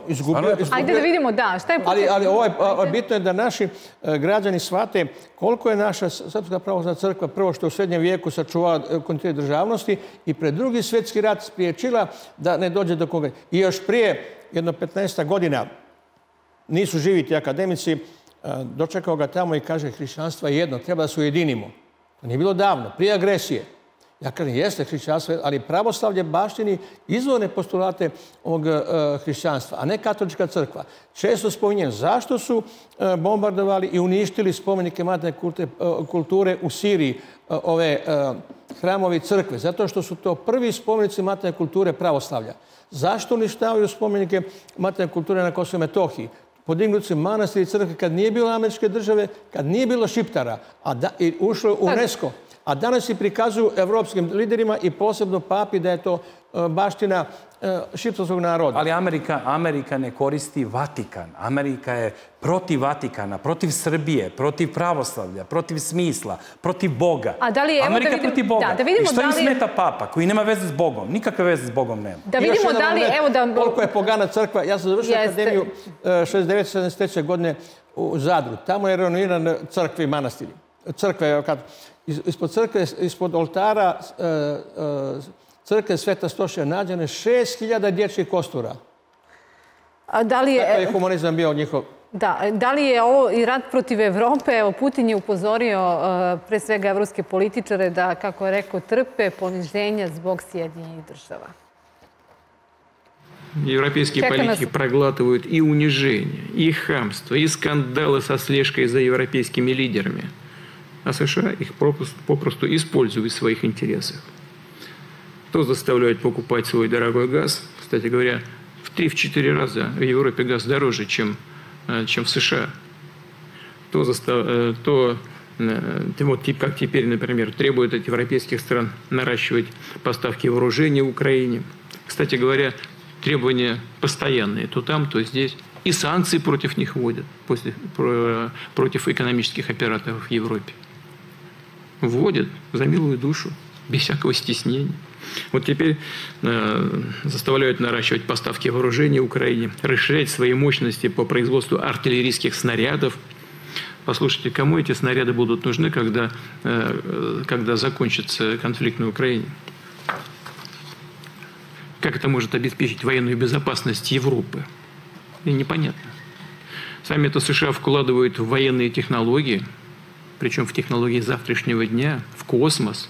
Ajde da vidimo, da, šta je potrebno. Ali ovo je bitno da naši građani shvate koliko je naša Srpska pravoslavna crkva, prvo što je u srednjem vijeku sačuvala kontinuitet državnosti i pred Drugi svjetski rat spriječila da ne dođe do koga. I još prije, jedno 15 godina, nisu živi ti akademici, dočekao ga tamo i kaže hrišćanstvo je jedno, treba da se ujedinimo. To nije bilo davno, prije agresije. Ja kažem, jeste hrišćanstvo, ali pravoslavlje baštini izvorne postulate ovog hrišćanstva, a ne katolička crkva. Često spominjem zašto su bombardovali i uništili spomenike materne kulture u Siriji, ove hramovi crkve, zato što su to prvi spomenici materne kulture pravoslavlja. Zašto uništavaju spomenike materne kulture na Kosovo i Metohiji? Podignuti manastiri crkve kad nije bilo američke države, kad nije bilo Šiptara, a ušlo u UNESCO. A danas se prikazuju evropskim liderima i posebno papi da je to baština šiptarskog naroda. Ali Amerika ne koristi Vatikan. Amerika je protiv Vatikana, protiv Srbije, protiv pravoslavlja, protiv smisla, protiv Boga. Amerika protiv Boga. I što im smeta Papa koji nema veze s Bogom? Nikakve veze s Bogom nema. Da vidimo da li... Koliko je pogana crkva. Ja sam završio akademiju 69-73. godine u Zadru. Tamo je renoviran crkvi i manastiri. Crkve, ispod oltara crkve Sveta Stošća nađane 6000 dječjih kostura. Tako je humanizam bio njihov. Da li je ovo i rat protiv Evrope? Putin je upozorio pre svega evropske političare da, kako je rekao, trpe poniženja zbog Sjedinjenih Država. Европейские политики проглатывают и унижение, и хамство, и скандалы со слежкой за европейскими лидерами. А США их попросту используют в своих интересах. То заставляет покупать свой дорогой газ. Кстати говоря, в 3-4 раза в Европе газ дороже, чем в США. Вот как теперь, например, требуют от европейских стран наращивать поставки вооружения Украине. Кстати говоря, требования постоянные, то там, то здесь. И санкции против них вводят, против экономических операторов в Европе. Вводят за милую душу, без всякого стеснения. Вот теперь заставляют наращивать поставки вооружения Украине, расширять свои мощности по производству артиллерийских снарядов. Послушайте, кому эти снаряды будут нужны, когда закончится конфликт на Украине? Как это может обеспечить военную безопасность Европы? И непонятно. Сами это США вкладывают в военные технологии, причем в технологии завтрашнего дня, в космос,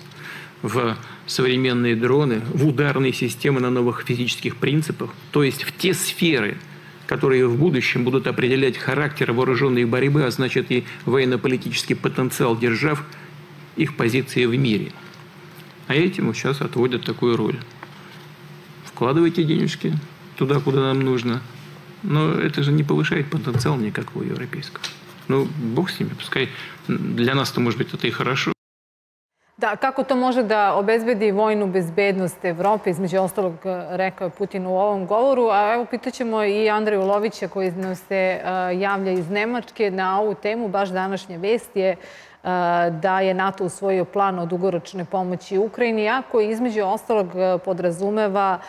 в современные дроны, в ударные системы на новых физических принципах, то есть в те сферы, которые в будущем будут определять характер вооруженной борьбы, а значит и военно-политический потенциал держав, их позиции в мире. А этим сейчас отводят такую роль. Вкладывайте денежки туда, куда нам нужно. Но это же не повышает потенциал никакого европейского. Ну, бог с ними, пускай для нас-то, может быть, это и хорошо. Da, kako to može da obezbedi vojnu bezbednost Evrope, između ostalog rekao je Putin u ovom govoru, a evo pitaćemo i Andreju Lovića koji nam se javlja iz Nemačke na ovu temu. Baš današnja vest je da je NATO usvojio plan o dugoročnoj pomoći Ukrajini, a koji između ostalog podrazumeva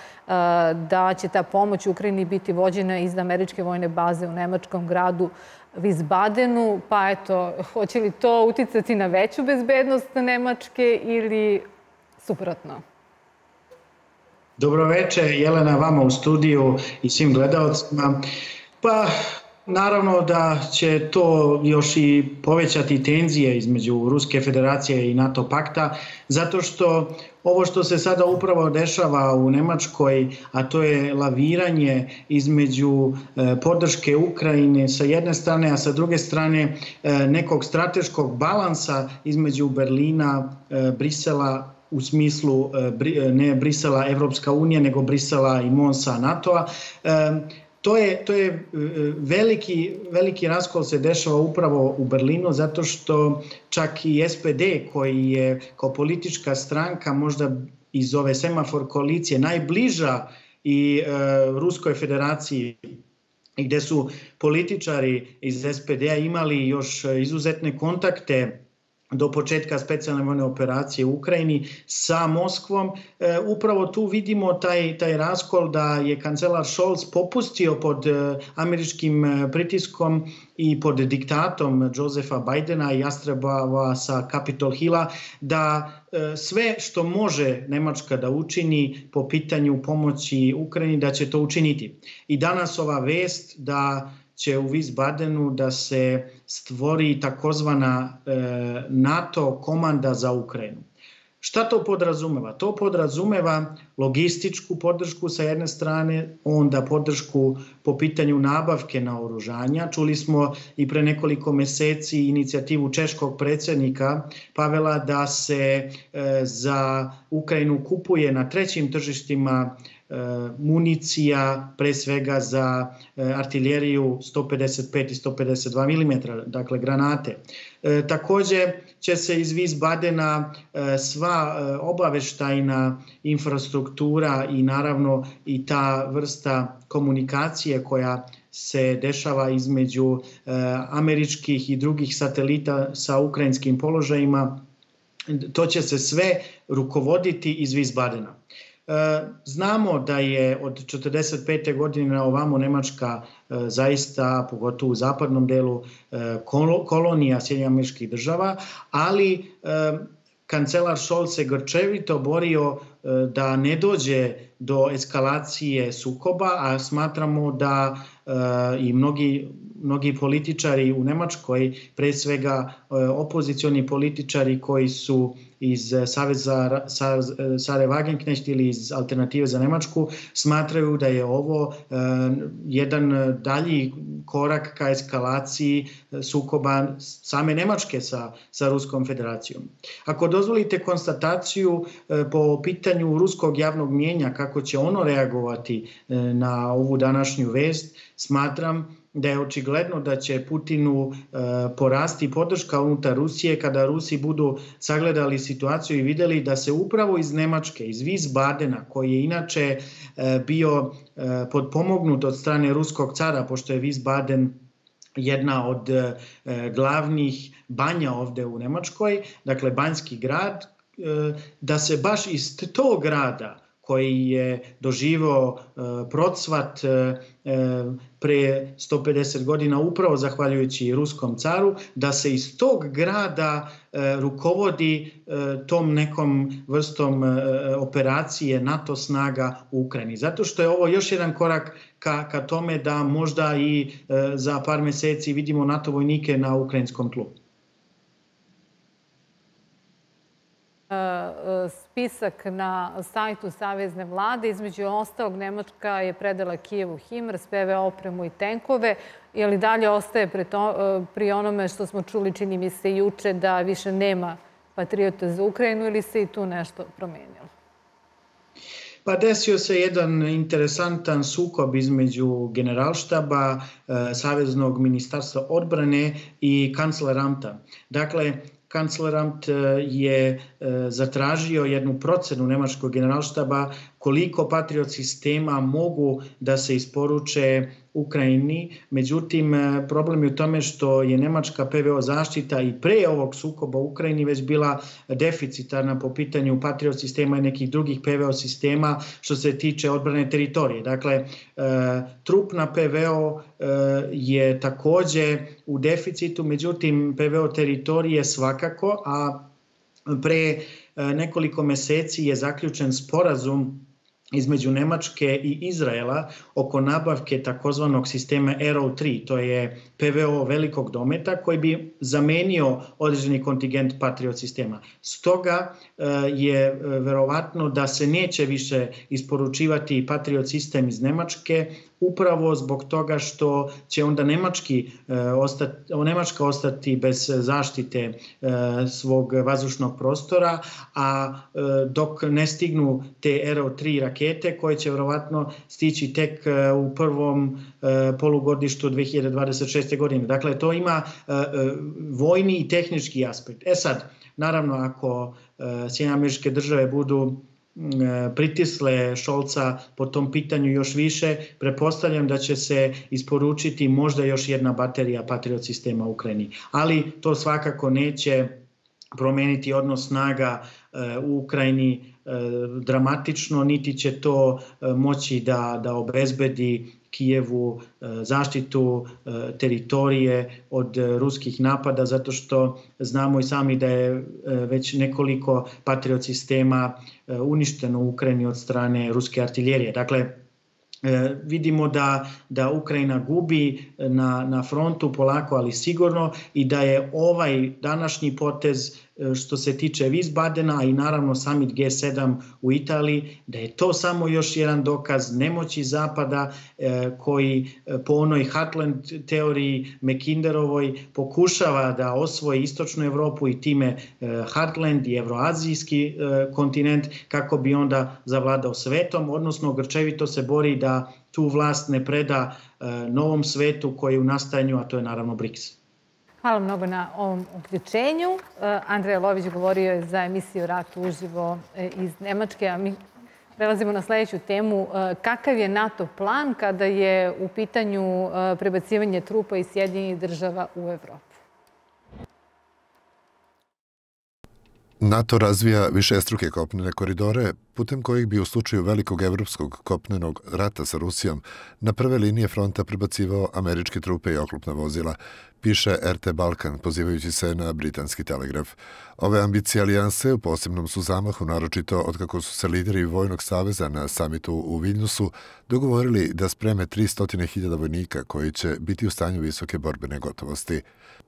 da će ta pomoć Ukrajini biti vođena iz američke vojne baze u nemačkom gradu Vizbadenu, pa eto, hoće li to uticati na veću bezbednost Nemačke ili suprotno? Dobro večer, Jelena, vama u studiju i svim gledalcima. Pa, naravno da će to još i povećati tenzije između Ruske federacije i NATO pakta, zato što ovo što se sada upravo dešava u Nemačkoj, a to je laviranje između podrške Ukrajine sa jedne strane, a sa druge strane nekog strateškog balansa između Berlina, Brisela, u smislu ne Brisela Evropska unija, nego Brisela i Monsa NATO-a. To je veliki raskol se dešava upravo u Berlinu zato što čak i SPD koji je kao politička stranka možda iz ove semafor koalicije najbliža i Ruskoj federaciji gdje su političari iz SPD-a imali još izuzetne kontakte do početka specijalne vojne operacije u Ukrajini sa Moskvom. Upravo tu vidimo taj raskol da je kancelar Scholz popustio pod američkim pritiskom i pod diktatom Josefa Bidena i Jastrebova sa Capitol Hilla da sve što može Nemačka da učini po pitanju pomoći Ukrajini da će to učiniti. I danas ova vest da će u Wiesbadenu da se stvori takozvana NATO komanda za Ukrajinu. Šta to podrazumeva? To podrazumeva logističku podršku sa jedne strane, onda podršku po pitanju nabavke naoružanja. Čuli smo i pre nekoliko meseci inicijativu češkog predsjednika Pavela da se za Ukrajinu kupuje na trećim tržištima municija, pre svega za artiljeriju 155 i 152 mm, dakle granate. Također će se iz Visbadena sva obaveštajna infrastruktura i naravno i ta vrsta komunikacije koja se dešava između američkih i drugih satelita sa ukrajinskim položajima, to će se sve rukovoditi iz Visbadena. Znamo da je od 1945. godine na ovamo Nemačka zaista, pogotovo u zapadnom delu, kolonija Sjedinjenih Država, ali kancelar Scholz se grčevito borio da ne dođe do eskalacije sukoba, a smatramo da i mnogi političari u Nemačkoj, pre svega opozicioni političari koji su iz Saveza Sare Wagenknecht ili iz Alternative za Nemačku, smatraju da je ovo jedan dalji korak ka eskalaciji sukoba same Nemačke sa Ruskom federacijom. Ako dozvolite konstataciju po pitanju ruskog javnog mjenja, kako će ono reagovati na ovu današnju vest, smatram da je očigledno da će Putinu porasti podrška unutar Rusije kada Rusi budu sagledali situaciju i vidjeli da se upravo iz Nemačke, iz Visbadena, koji je inače bio potpomognut od strane ruskog cara, pošto je Visbaden jedna od glavnih banja ovdje u Nemačkoj, dakle banjski grad, da se baš iz tog grada koji je doživio procvat pre 150 godina upravo zahvaljujući ruskom caru, da se iz tog grada rukovodi tom nekom vrstom operacije NATO snaga u Ukrajini. Zato što je ovo još jedan korak ka tome da možda i za par meseci vidimo NATO vojnike na ukrajinskom tlu. Spisak na sajtu Savezne vlade. Između ostalog, Nemačka je predala Kijevu HIMARS, PV opremu i tenkove. Je li dalje ostaje pri onome što smo čuli, čini mi se, juče, da više nema patriota za Ukrajinu ili se i tu nešto promijenilo? Pa desio se jedan interesantan sukob između generalštaba, Saveznog ministarstva odbrane i kancleranta. Dakle, kanclerant je zatražio jednu procenu nemačkog generalštaba koliko patriot sistema mogu da se isporuče Ukrajini. Međutim, problem je u tome što je nemačka PVO zaštita i pre ovog sukoba u Ukrajini već bila deficitarna po pitanju patriot sistema i nekih drugih PVO sistema što se tiče odbrane teritorije. Dakle, trupna PVO je također u deficitu, međutim PVO teritorije svakako, a pre nekoliko meseci je zaključen sporazum između Nemačke i Izraela oko nabavke takozvanog sistema Arrow 3. To je PVO velikog dometa koji bi zamenio određeni kontingent Patriot sistema. Stoga je verovatno da se neće više isporučivati Patriot sistem iz Nemačke upravo zbog toga što će onda Nemačka ostati bez zaštite svog vazdušnog prostora, a dok ne stignu te Arrow 3 rakete koje će vjerovatno stići tek u prvom polugodištu 2026. godine. Dakle, to ima vojni i tehnički aspekt. E sad, naravno, ako Sjedinjene Države budu pritisle Šolca po tom pitanju još više, prepostavljam da će se isporučiti možda još jedna baterija Patriot sistema u Ukrajini. Ali to svakako neće promijeniti odnos snaga u Ukrajini dramatično, niti će to moći da obezbedi Kijevu zaštitu teritorije od ruskih napada, zato što znamo i sami da je već nekoliko patriot sistema uništeno u Ukrajini od strane ruske artiljerije. Dakle, vidimo da Ukrajina gubi na frontu polako, ali sigurno, i da je ovaj današnji potez što se tiče Vizbadena, a i naravno summit G7 u Italiji, da je to samo još jedan dokaz nemoći Zapada koji po onoj Heartland teoriji Mekinderovoj pokušava da osvoji istočnu Evropu i time Heartland i evroazijski kontinent kako bi onda zavladao svetom, odnosno grčevito se bori da tu vlast ne preda novom svetu koji je u nastajanju, a to je naravno BRICS. Hvala mnogo na ovom uključenju. Andrej Lović govorio je za emisiju Rat uživo iz Nemačke, a mi prelazimo na sljedeću temu. Kakav je NATO plan kada je u pitanju prebacivanje trupa iz Sjedinjenih država u Evropu? NATO razvija višestruke kopnene koridore, putem kojih bi u slučaju velikog evropskog kopnenog rata sa Rusijom na prve linije fronta prebacivao američke trupe i oklopna vozila, piše RT Balkan, pozivajući se na britanski telegraf. Ove ambicije alijanse u posebnom su zamahu, naročito otkako su se lideri Vojnog saveza na samitu u Vilniusu dogovorili da spreme 300.000 vojnika koji će biti u stanju visoke borbene gotovosti.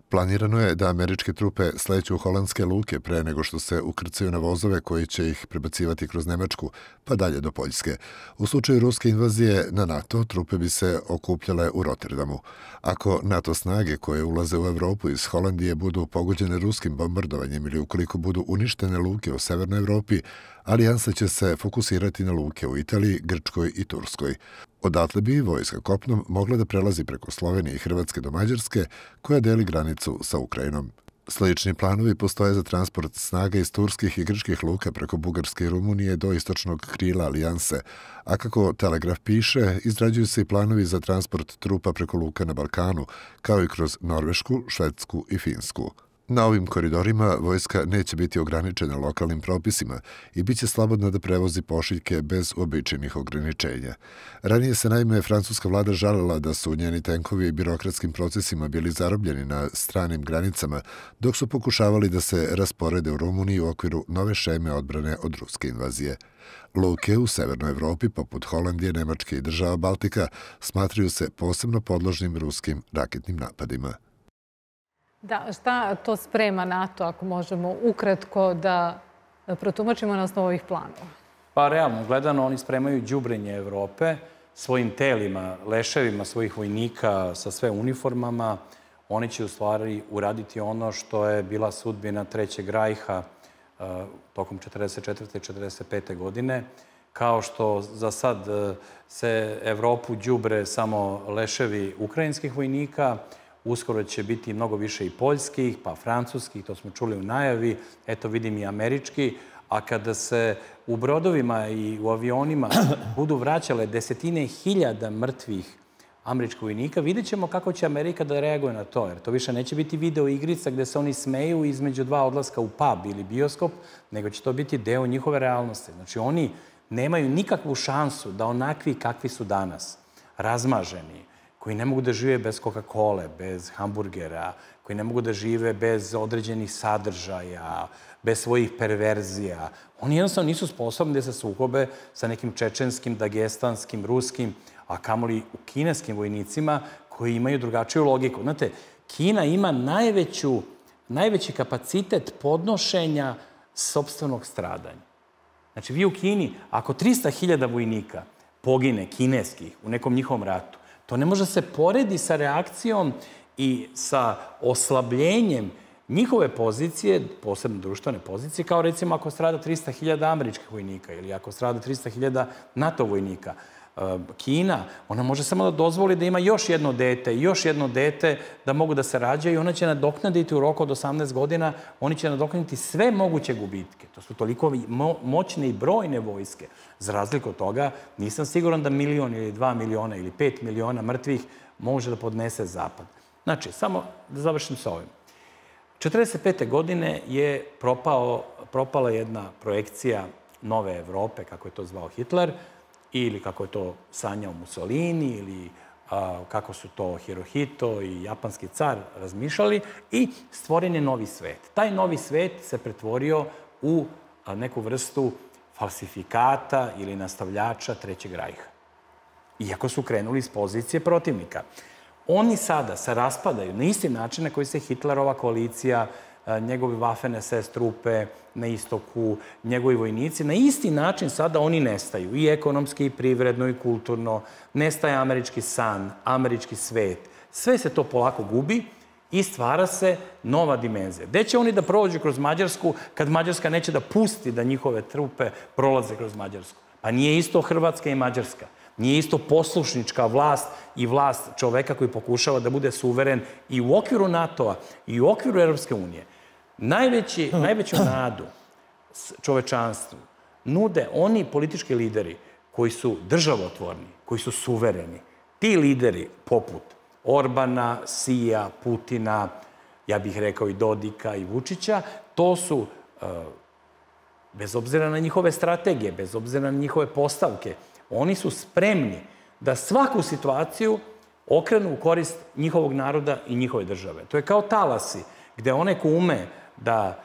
Planirano je da američke trupe sleću u holandske luke pre nego što se ukrcaju na vozove koji će ih prebacivati kroz Nemačku, pa dalje do Poljske. U slučaju ruske invazije na NATO, trupe bi se okupljale u Rotterdamu. Ako NATO snage koje ulaze u Evropu iz Holandije budu pogođene ruskim bombardovanjem ili ukoliko budu uništene luke u Severnoj Evropi, alijansa će se fokusirati na luke u Italiji, Grčkoj i Turskoj. Odatle bi vojska kopnom mogla da prelazi preko Slovenije i Hrvatske do Mađarske, koja deli granicu sa Ukrajinom. Slični planovi postoje za transport snaga iz turskih i grčkih luka preko Bugarske i Rumunije do istočnog krila alijanse, a kako Telegraf piše, izrađuju se i planovi za transport trupa preko luka na Balkanu, kao i kroz Norvešku, Švedsku i Finsku. Na ovim koridorima vojska neće biti ograničena lokalnim propisima i bit će slobodna da prevozi pošiljke bez uobičajenih ograničenja. Ranije se naime francuska vlada žalila da su njeni tenkovi birokratskim procesima bili zarobljeni na stranim granicama, dok su pokušavali da se rasporede u Rumuniji u okviru nove šeme odbrane od ruske invazije. Luke u Severnoj Evropi, poput Holandije, Nemačke i država Baltika, smatraju se posebno podložnim ruskim raketnim napadima. Da, šta to sprema NATO, ako možemo ukratko da protumačimo na osnovu ovih planova? Pa, realno gledano, oni spremaju đubrenje Evrope svojim telima, leševima svojih vojnika sa sve uniformama. Oni će u stvari uraditi ono što je bila sudbina Trećeg rajha tokom 1944. i 1945. godine. Kao što za sad se Evropu đubre samo leševi ukrajinskih vojnika, uskoro će biti mnogo više i poljskih, pa francuskih, to smo čuli u najavi, eto vidim i američki. A kada se u brodovima i u avionima budu vraćale desetine hiljada mrtvih američkih vojnika, vidjet ćemo kako će Amerika da reaguje na to. Jer to više neće biti video igrica gde se oni smeju između dva odlaska u pub ili bioskop, nego će to biti deo njihove realnosti. Znači, oni nemaju nikakvu šansu da onakvi kakvi su danas, razmaženi, koji ne mogu da žive bez Coca-Cola, bez hamburgera, koji ne mogu da žive bez određenih sadržaja, bez svojih perverzija. Oni jednostavno nisu sposobni da se sukobe sa nekim čečenskim, dagestanskim, ruskim, a kamoli u kineskim vojnicima koji imaju drugačiju logiku. Znate, Kina ima najveći kapacitet podnošenja sopstvenog stradanja. Znači, vi u Kini, ako 300.000 vojnika pogine kineskih u nekom njihovom ratu, to ne može se poredi sa reakcijom i sa oslabljenjem njihove pozicije, posebno društvene pozicije, kao recimo ako strada 300.000 američkih vojnika ili ako strada 300.000 NATO vojnika. Kina, ona može samo da dozvoli da ima još jedno dete i još jedno dete da mogu da se rađaju i ona će nadoknaditi u roku od 18 godina, oni će nadoknaditi sve moguće gubitke. To su toliko moćne i brojne vojske. Za razliku od toga, nisam siguran da 1 milion ili 2 miliona ili 5 miliona mrtvih može da podnese Zapad. Znači, samo da završim s ovim. 45. godine je propala jedna projekcija nove Evrope, kako je to zvao Hitler, ili kako je to sanjao Mussolini, ili kako su to Hirohito i japanski car razmišljali, i stvoren je novi svet. Taj novi svet se pretvorio u neku vrstu falsifikata ili nastavljača Trećeg rajha. Iako su krenuli iz pozicije protivnika. Oni sada se raspadaju na isti način na koji se Hitlerova koalicija njegove Waffen-SS trupe na istoku, njegovi vojnici. Na isti način sada oni nestaju, i ekonomski, i privredno, i kulturno. Nestaje američki san, američki svet. Sve se to polako gubi i stvara se nova dimenzija. Gde će oni da prođu kroz Mađarsku kad Mađarska neće da pusti da njihove trupe prolaze kroz Mađarsku? Pa nije isto Hrvatska i Mađarska. Nije isto poslušnička vlast i vlast čoveka koji pokušava da bude suveren i u okviru NATO-a i u okviru Europske unije. Najveću nadu čovečanstvu nude oni politički lideri koji su državotvorni, koji su suvereni. Ti lideri poput Orbana, Sija, Putina, ja bih rekao i Dodika i Vučića, to su, bez obzira na njihove strategije, bez obzira na njihove postavke, oni su spremni da svaku situaciju okrenu u korist njihovog naroda i njihove države. To je kao talasi, gde onaj ko ume da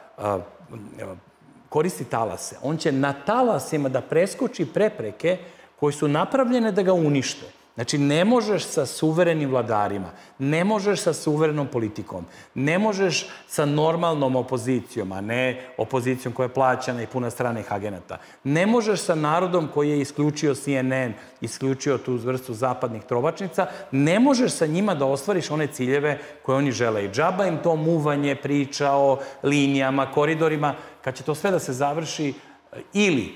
koristi talase, on će na talasima da preskoči prepreke koje su napravljene da ga unište. Znači, ne možeš sa suverenim vladarima, ne možeš sa suverenom politikom, ne možeš sa normalnom opozicijom, a ne opozicijom koja je plaćana i puna stranih agenata. Ne možeš sa narodom koji je isključio CNN, isključio tu vrstu zapadnih trovačnica, ne možeš sa njima da ostvariš one ciljeve koje oni žele. I džaba im to muvanje, priča o linijama, koridorima, kad će to sve da se završi ili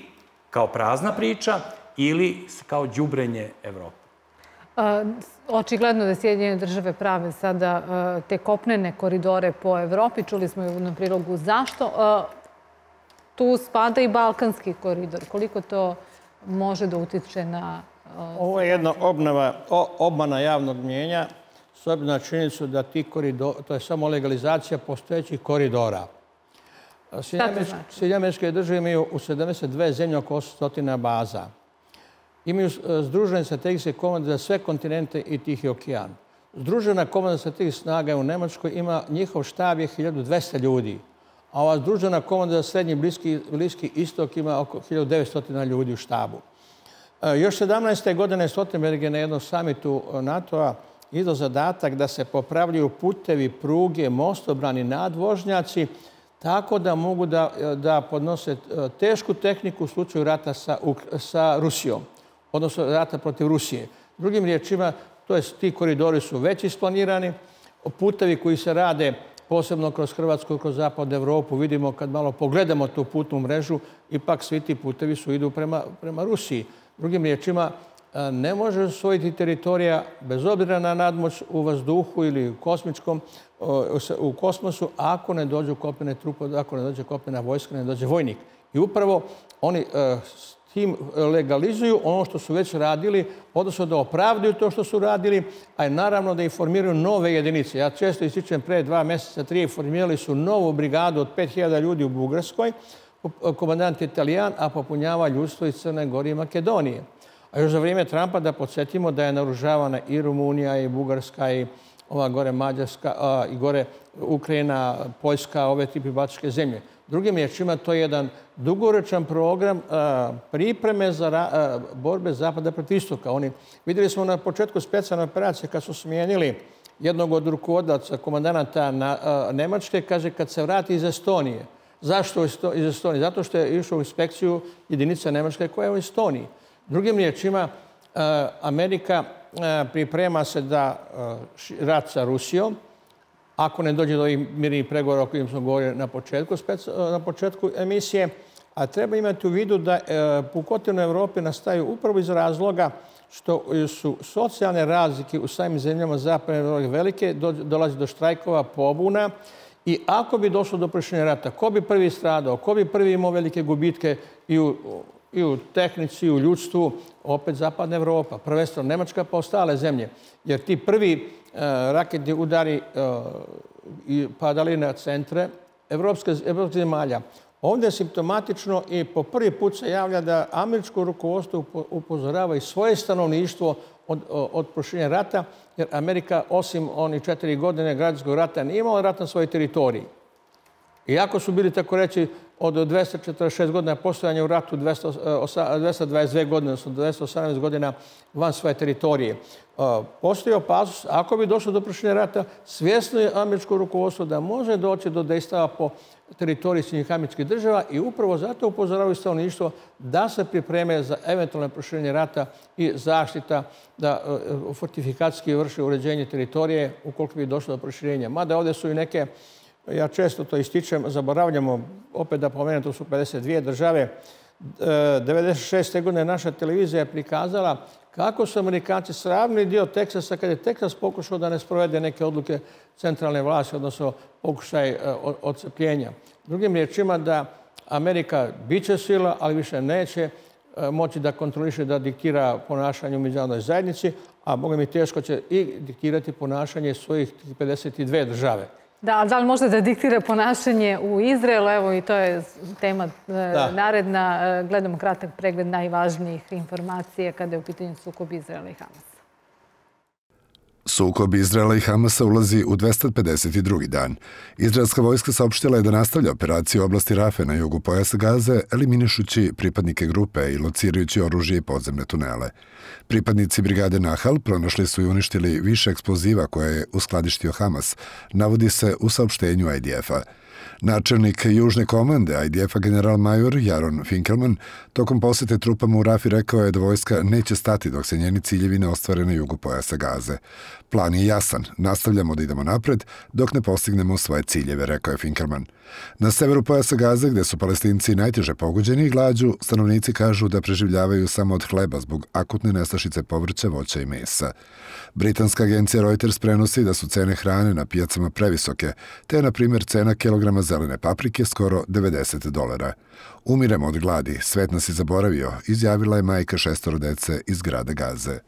kao prazna priča ili kao đubrenje Evrope. Očigledno da Sjedinjene Države prave sada te kopnene koridore po Evropi. Čuli smo ju na prilogu zašto. Tu spada i Balkanski koridor. Koliko to može da utiče na... Ovo je jedna obmana javnog mnjenja s obzirom na činjenicu da ti koridori, to je samo legalizacija postojećih koridora. Sjedinjene Američke Države imaju u 72 zemlje oko 800 baza. Imaju združene strategijske komande za sve kontinente i Tihi okean. Združena komanda strategijskih snaga u Nemačkoj ima, njihov štab je 1200 ljudi, a ova združena komanda za srednji i bliski istok ima oko 1900 ljudi u štabu. Još 17. godine Stoltenberg je na jednom samitu NATO-a izdao zadatak da se popravljaju putevi, pruge, mostobrani, nadvožnjaci, tako da mogu da podnose tešku tehniku u slučaju rata sa Rusijom, odnosno rata protiv Rusije. Drugim riječima, to je, ti koridori su već isplanirani. Putevi koji se rade posebno kroz Hrvatsku i kroz zapadnu Evropu, vidimo kad malo pogledamo tu putnu mrežu, ipak svi ti putevi su idu prema Rusiji. Drugim riječima, ne može osvojiti teritorija bez obzira na nadmoć u vazduhu ili u kosmosu ako ne dođu kopnene trupe, ako ne dođe kopnena vojska, ne dođe vojnik. I upravo oni tim legalizuju ono što su već radili, odnosno da opravdaju to što su radili, a naravno da informiraju nove jedinice. Ja često ističem, pre 2 mjeseca, 3, formirali su novu brigadu od 5000 ljudi u Bugarskoj, komandant Italijan, a popunjava ljudstvo iz Crne Gore i Makedonije. A još za vrijeme Trumpa, da podsjetimo da je naoružavana i Rumunija, i Bugarska, i ova gore Mađarska, i gore Ukrajina, Poljska, ove tipi baltičke zemlje. Drugim riječima, to je jedan dugoročan program pripreme za borbe Zapada protiv Istoka. Vidjeli smo na početku specijalne operacije kad su smijenili jednog od rukovodaca, komandanata Nemačke, kaže kad se vrati iz Estonije. Zašto iz Estonije? Zato što je išao u inspekciju jedinica Nemačke koja je u Estoniji. Drugim riječima, Amerika priprema se da rat sa Rusijom, ako ne dođe do ovih mirnih pregovora o kojim smo govorili na početku emisije, a treba imati u vidu da pukotine u Evropi nastaju upravo iz razloga što su socijalne razlike u samim zemljama zapadne Evrope velike, dolazi do štrajkova, pobuna, i ako bi došlo do prešenja rata, ko bi prvi stradao, ko bi prvi imao velike gubitke i u tehnici, i u ljudstvu, opet zapadna Evropa, prvenstveno Nemačka, pa ostale zemlje. Jer ti prvi raketni udari padali na centre evropskih zemalja. Ovdje je simptomatično i po prvi put se javlja da američko rukovodstvo upozorava i svoje stanovništvo od proširenja rata, jer Amerika, osim onih 4 godine građanskog rata, nije imala rat na svojoj teritoriji. Iako su bili, tako reći, od 246 godina postojanja u ratu, 222 godine, odnosno 218 godina van svoje teritorije. Postoji opasnost, ako bi došlo do proširenja rata, svjesno je američko rukovodstvo da može doći do dejstava po teritoriji Sjedinjenih Američkih Država i upravo zato upozoravaju stanovništvo da se pripreme za eventualno proširenje rata i zaštita da fortifikacijski vrše uređenje teritorije ukoliko bi došlo do proširenja. Mada ovdje su i neke, ja često to ističem, zaboravljamo, opet da pomenem, to su 52 države. 1996. godine naša televizija je prikazala kako su Amerikanci sravni dio Teksasa, kada je Teksas pokušao da ne sprovede neke odluke centralne vlasti, odnosno pokušaj odcepljenja. Drugim riječima da Amerika biće sila, ali više neće moći da kontroliše, da diktira ponašanje u međunarodnoj zajednici, a boga mi teško će i diktirati ponašanje svojih 52 države. Da, da li možda da diktira ponašanje u Izraelu? Evo, i to je tema naredna. Gledamo kratak pregled najvažnijih informacija kada je u pitanju sukob Izraela i Hamasa. Sukob Izraela i Hamasa ulazi u 252. dan. Izraelska vojska saopštila je da nastavlja operacije u oblasti Rafe na jugu pojasa Gaze, eliminišući pripadnike grupe i locirajući oružje i podzemne tunele. Pripadnici brigade Nahal pronašli su i uništili više eksploziva koje je uskladištio Hamas, navodi se u saopštenju IDF-a. Načelnik južne komande IDF-a generalmajor Jaron Finkelman tokom posete trupama u Rafi rekao je da vojska neće stati dok se njeni ciljevi ne ostvare na jugu pojasa Gaze. Plan je jasan, nastavljamo da idemo napred dok ne postignemo svoje ciljeve, rekao je Finkelman. Na severu pojasa Gaze, gde su Palestinci najteže pogođeni glađu, stanovnici kažu da preživljavaju samo od hleba zbog akutne nestašice povrća, voća i mesa. Britanska agencija Reuters prenosi da su cene hrane na pijacama previsoke, te je, na primjer, cena kilograma zelene paprike skoro $90. Umiremo od gladi, svet nas je zaboravio, izjavila je majka 6 dece iz grada Gaze.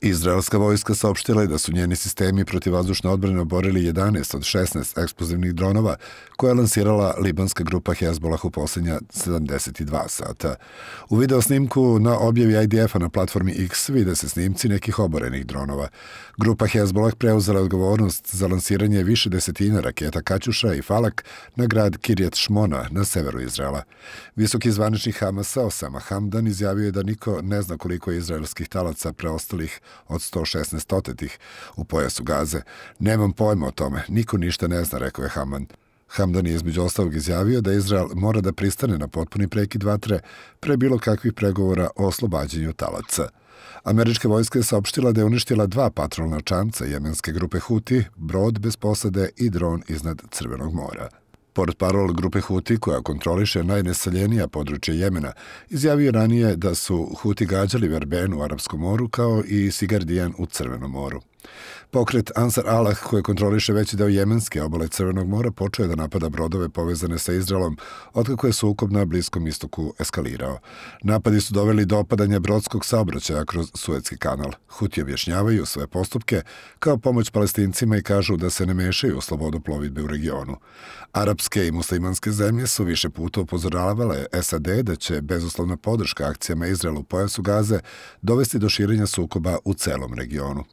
Izraelska vojska saopštila je da su njeni sistemi protivvazdušne odbrane oborili 11 od 16 eksplozivnih dronova koje je lansirala libanska grupa Hezbollah u posljednja 72 sata. U videosnimku na objavi IDF-a na platformi X vide se snimci nekih oborenih dronova. Grupa Hezbollah preuzela odgovornost za lansiranje više desetina raketa Kaćuša i Falak na grad Kirjat Šmona na severu Izraela. Visoki zvaničnik Hamasa Osama Hamdan izjavio je da niko ne zna koliko je izraelskih talaca preostalih od 116 otetih u pojasu Gaze. Nemam pojma o tome, niko ništa ne zna, rekao je Hamdan. Hamdan je između ostalog izjavio da Izrael mora da pristane na potpuni prekid vatre pre bilo kakvih pregovora o oslobađanju talaca. Američka vojska je saopštila da je uništila 2 patrolna čamca jemenske grupe Houthi, brod bez posade i dron iznad Crvenog mora. Portparol grupe Houthi, koja kontroliše najneseljenija područja Jemena, izjavio ranije da su Houthi gađali Verben u Arapskom moru kao i Sigardijan u Crvenom moru. Pokret Ansar Allah, koji kontroliše veći deo jemenske obale Crvenog mora, počeo je da napada brodove povezane sa Izraelom, otkako je sukob na Bliskom istoku eskalirao. Napadi su doveli do opadanja brodskog saobraćaja kroz Suetski kanal. Huti objašnjavaju svoje postupke kao pomoć Palestincima i kažu da se ne mešaju u slobodu plovidbe u regionu. Arapske i muslimanske zemlje su više puta upozoravale SAD da će bezuslovna podrška akcijama Izraela u pojasu Gaze dovesti do širenja sukoba u celom regionu.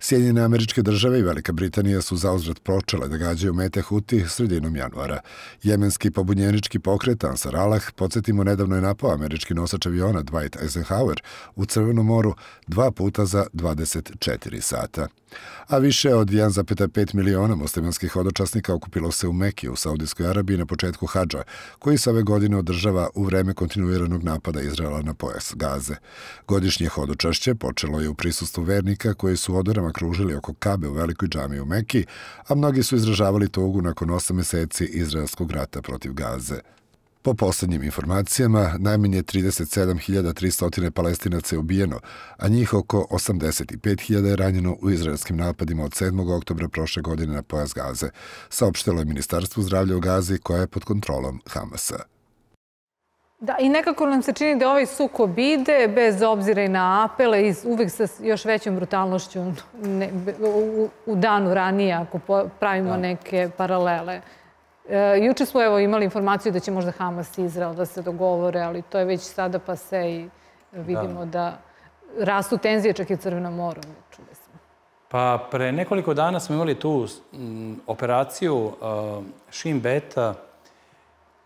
Sjedinjene Američke Države i Velika Britanija su zauzvrat počele da gađaju mete Huti sredinom januara. Jemenski pobunjenički pokret Ansar Allah, podsjetimo, nedavno je napao američki nosač aviona Dwight Eisenhower u Crvenom moru 2 puta za 24 sata. A više od 1,5 miliona muslimanskih hodočasnika okupilo se u Mekiji u Saudijskoj Arabiji na početku hadža, koji se ove godine održava u vreme kontinuiranog napada Izraela na pojas Gaze. Godišnje hodočašće počelo je u prisustvu vernika koji su odorama kružili oko Kabe u velikoj džamiji u Mekiji, a mnogi su izražavali tugu nakon 8 meseci izraelskog rata protiv Gaze. Po poslednjim informacijama, najmanje 37.300 Palestinaca je ubijeno, a njih oko 85.000 je ranjeno u izraelskim napadima od 7. oktobra prošle godine na pojas Gaze, saopštilo je Ministarstvo zdravlja u Gazi, koja je pod kontrolom Hamasa. Da, i nekako nam se čini da ovaj sukob ide, bez obzira i na apele, i uvek sa još većom brutalnošću u danu ranije, ako pravimo neke paralele. Juče smo imali informaciju da će možda Hamas i Izrael da se dogovore, ali to je već sada pase i vidimo da rastu tenzije čak i u Crvenom moru. Pa pre nekoliko dana smo imali tu operaciju Shin Beta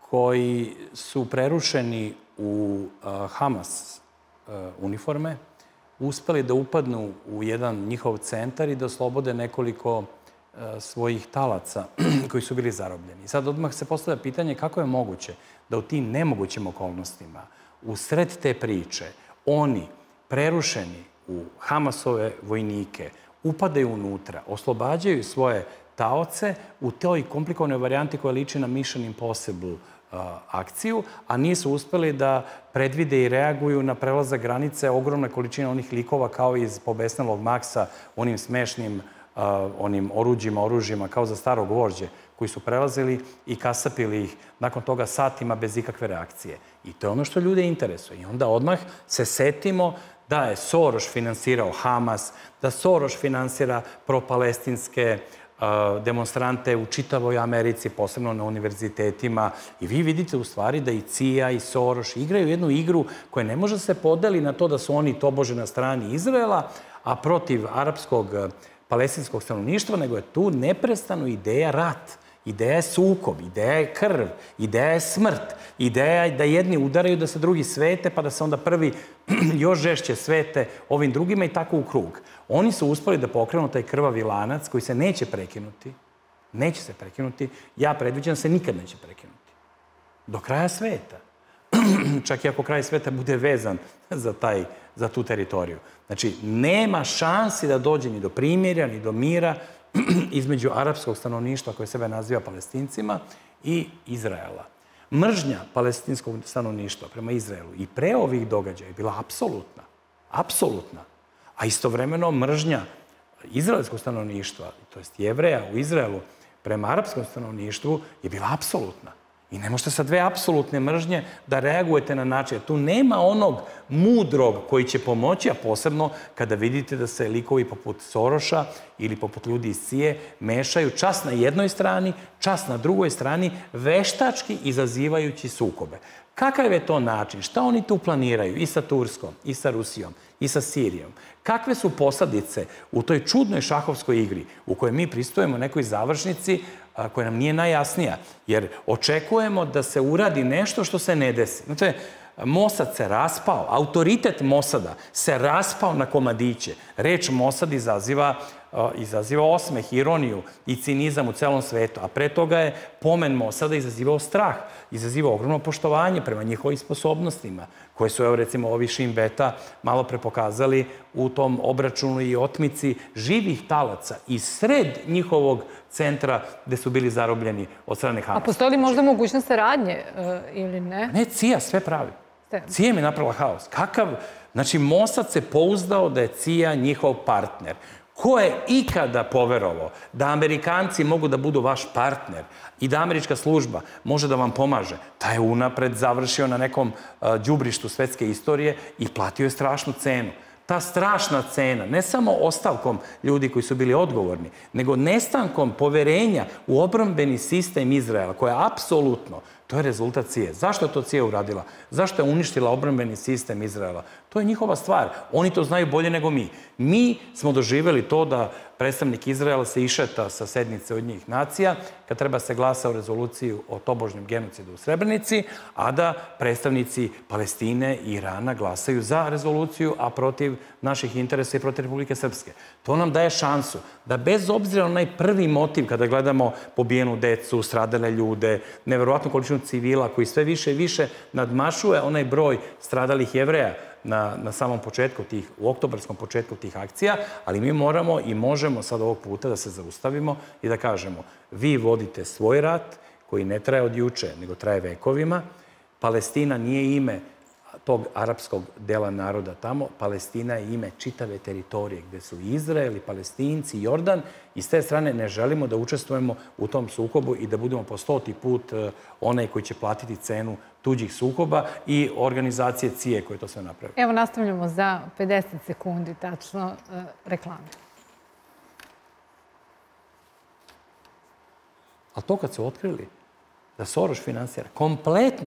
koji su prerušeni u Hamas uniforme, uspeli da upadnu u jedan njihov centar i da oslobode nekoliko svojih talaca koji su bili zarobljeni. Sad odmah se postavlja pitanje kako je moguće da u tim nemogućim okolnostima, u sred te priče, oni prerušeni u Hamasove vojnike, upadaju unutra, oslobađaju svoje taoce u toj komplikovanoj varijanti koja liči na Mission Impossible akciju, a nisu uspeli da predvide i reaguju na prelazak granice ogromna količina onih likova kao iz Pobesnelog Maksa, onim smešnim oruđima, oružjima, kao za staro gvožđe, koji su prelazili i kasapili ih nakon toga satima bez ikakve reakcije. I to je ono što ljude interesuje. I onda odmah se setimo da je Soroš finansirao Hamas, da Soroš finansira propalestinske demonstrante u čitavoj Americi, posebno na univerzitetima. I vi vidite u stvari da i CIA i Soroš igraju jednu igru koja ne može se podeli na to da su oni tobože na strani Izraela, a protiv arapskog palestinskog stanovništva, nego je tu neprestano ideja rat, ideja je sukob, ideja je krv, ideja je smrt, ideja je da jedni udaraju, da se drugi svete, pa da se onda prvi još žešće svete ovim drugima i tako u krug. Oni su uspeli da pokrenu taj krvavi lanac koji se neće prekinuti. Neće se prekinuti. Ja predviđam da se nikad neće prekinuti. Do kraja sveta. Čak i ako kraj sveta bude vezan za tu teritoriju. Znači, nema šansi da dođe ni do primirja, ni do mira između arapskog stanovništva koje sebe naziva Palestincima i Izraela. Mržnja palestinskog stanovništva prema Izraelu i pre ovih događaja je bila apsolutna. Apsolutna. A istovremeno mržnja izraelskog stanovništva, to jest Jevreja u Izraelu, prema arapskom stanovništvu je bila apsolutna. I ne možete sa dve apsolutne mržnje da reagujete na način. Tu nema onog mudrog koji će pomoći, a posebno kada vidite da se likovi poput Soroša ili poput ljudi iz CIA mešaju čas na jednoj strani, čas na drugoj strani, veštački izazivajući sukobe. Kakav je to način? Šta oni tu planiraju i sa Turskom, i sa Rusijom, i sa Sirijom? Kakve su posljedice u toj čudnoj šahovskoj igri u kojoj mi pristupujemo nekoj završnici koja nam nije najjasnija, jer očekujemo da se uradi nešto što se ne desi. Znate, Mosad se raspao, autoritet Mosada se raspao na komadiće. Reč Mosad izaziva osmeh, ironiju i cinizam u celom svetu, a pre toga je pomen Mosada izazivao strah, izazivao ogromno poštovanje prema njihovim sposobnostima, koje su, evo recimo, ovi Shin Beta malo pre pokazali u tom obračunu i otmici živih talaca i sred njihovog centra gde su bili zarobljeni od strane Hamasa. A postoji li možda mogućnost saradnje ili ne? Ne, CIA sve pravi. CIA je napravila haos. Kakav? Znači, Mosad se pouzdao da je CIA njihov partner. Ko je ikada poverovao da Amerikanci mogu da budu vaš partner i da američka služba može da vam pomaže, taj je unapred završio na nekom đubrištu svetske istorije i platio je strašnu cenu. Ta strašna cena, ne samo ostavkom ljudi koji su bili odgovorni, nego nestankom poverenja u obrambeni sistem Izraela, koja je apsolutno, to je rezultat CIA. Zašto je to CIA uradila? Zašto je uništila obrambeni sistem Izraela? To je njihova stvar. Oni to znaju bolje nego mi. Mi smo doživjeli to da predstavnik Izraela se išeta sa sednice Ujedinjenih nacija kad treba se glasa o rezoluciji o tobožnjem genocidu u Srebrenici, a da predstavnici Palestine i Irana glasaju za rezoluciju, a protiv naših interesa i protiv Republike Srpske. To nam daje šansu da bez obzira na onaj prvi motiv kada gledamo pobijenu decu, stradale ljude, neverovatnu količinu civila koji sve više i više nadmašuje onaj broj stradalih Jevreja na samom početku tih, u oktobarskom početku tih akcija, ali mi moramo i možemo sad ovog puta da se zaustavimo i da kažemo, vi vodite svoj rat koji ne traje od juče, nego traje vekovima. Palestina nije ime tog arapskog dela naroda tamo. Palestina je ime čitave teritorije gde su Izrael, Palestinci, Jordan. I s te strane ne želimo da učestvujemo u tom sukobu i da budemo po 100. put onaj koji će platiti cenu tuđih sukoba i organizacije CIA koje to sve naprave. Evo, nastavljamo za 50 sekundi tačno reklame. A to kad su otkrili da Soroš finansira kompletno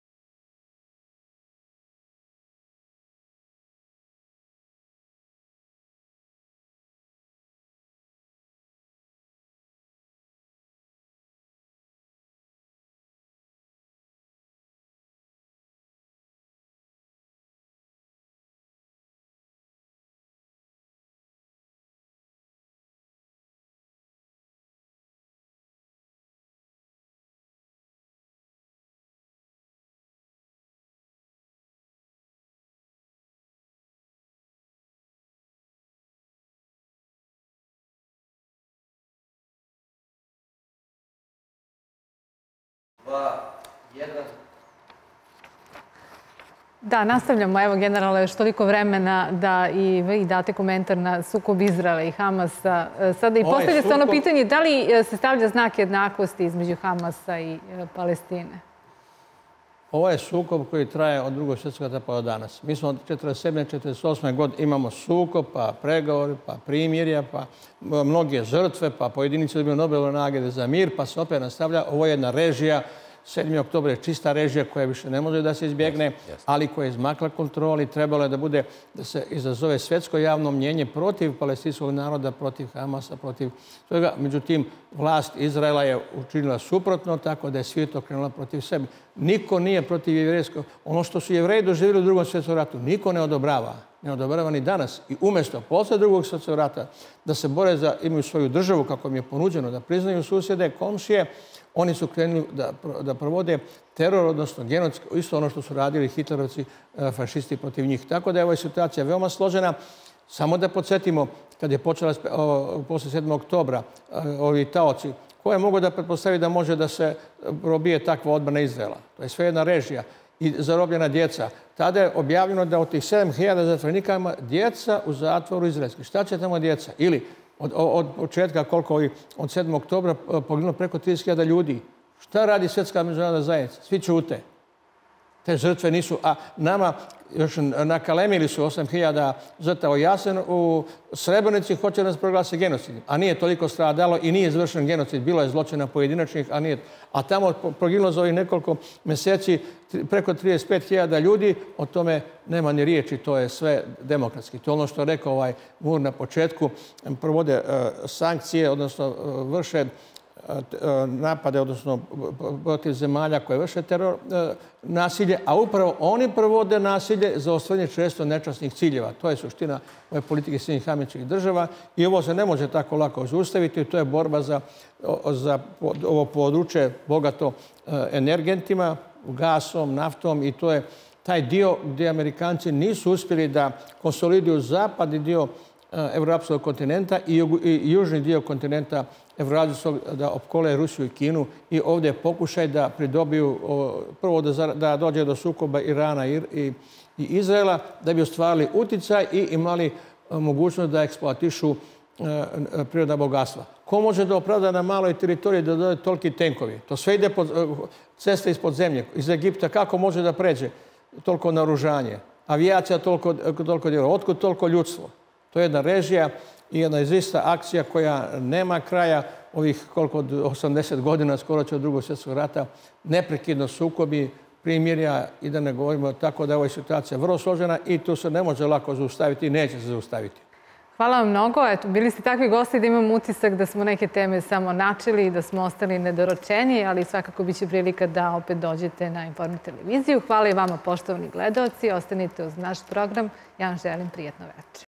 3, 2, 1. Da, nastavljamo. Evo, generale, još toliko vremena da i vi date komentar na sukob Izraela i Hamasa. Sada i postavlja se ono pitanje, da li se stavlja znak jednakosti između Hamasa i Palestine? Ovo je sukob koji traje od Drugog svjetskog rata pa do danas. Mi smo od 1947. 1948. godine imamo sukob, pa pregovori, pa primirja, pa mnoge žrtve, pa pojedinici dobiju Nobelove nagrade za mir, pa se opet nastavlja. Ovo je jedna režija. 7. oktober je čista režija koja više ne može da se izbjegne, ali koja je izmakla kontroli. Trebalo je da bude, da se izazove svetsko javno mnjenje protiv palestinskog naroda, protiv Hamasa, protiv toga. Međutim, vlast Izraela je učinila suprotno, tako da je svijet okrenula protiv sebe. Niko nije protiv jevrejskog. Ono što su Jevreji doživjeli u Drugom svjetskom ratu, niko ne odobrava. Ne odobrava ni danas. I umjesto, posle Drugog svjetskog rata, da se bore za, imaju svoju državu, kako im je ponuđeno, da priznaju susjede, komšije, oni su krenuli da provode teror, odnosno genocid, isto ono što su radili hitlerovci, fašisti protiv njih. Tako da je ova situacija veoma složena. Samo da podsjetimo, kad je počela posle 7. oktobra ovi taoci, ko je mogao da pretpostavi da može da se probije takva odbrana Izraela? To je sve jedna režija i zarobljena djeca. Tada je objavljeno da od tih 7000 zatvorenika ima djeca u zatvoru izraelski. Šta će tamo djeca? Ili od početka, koliko je od 7. oktobra poginulo preko 30.000 ljudi. Šta radi svjetska međunarodna zajednica? Svi ćute. Te žrtve nisu, a nama još nakalemili su 8.000 žrtava. Jasno, u Srebrenici hoće nas proglasi genocidim, a nije toliko stradalo i nije izvršen genocid. Bilo je zločina pojedinačnih, a nije. A tamo proginulo za ovih nekoliko meseci preko 35.000 ljudi, o tome nema ni riječi, to je sve demokratski. To je ono što je rekao ovaj Mur na početku, provode sankcije, odnosno vrše napade, odnosno protiv zemalja koje vrše teror, nasilje, a upravo oni provode nasilje za ostvarenje često nečasnih ciljeva. To je suština ove politike SAD-a i ovo se ne može tako lako zaustaviti. To je borba za ovo područje bogato energentima, gasom, naftom i to je taj dio gdje Amerikanci nisu uspjeli da konsoliduju zapadni dio evropskog kontinenta i južni dio kontinenta evroazijskog, da opkole Rusiju i Kinu. I ovdje je pokušaj da pridobiju, prvo da dođe do sukoba Irana i Izraela, da bi ostvarili uticaj i imali mogućnost da eksploatišu prirodna bogatstva. Ko može da opravda na maloj teritoriji da dođe toliki tenkovi? To sve ide po ceste ispod zemlje. Iz Egipta kako može da pređe toliko naoružanje? Avijacija toliko djeluje. Otkud toliko ljudstvo? To je jedna režija i jedna izvista akcija koja nema kraja. Ovih koliko od 80 godina, skoro će od Drugog svjetskog rata, neprekidno sukobi, primirja i da ne govorimo, tako da je ova situacija vrlo složena i tu se ne može lako zaustaviti i neće se zaustaviti. Hvala vam mnogo. Eto, bili ste takvi gosti da imam utisak da smo neke teme samo načeli i da smo ostali nedorečeni, ali svakako biće prilika da opet dođete na Informer televiziju. Hvala i vama, poštovani gledaoci. Ostanite uz naš program. Ja vam želim prijatno večer.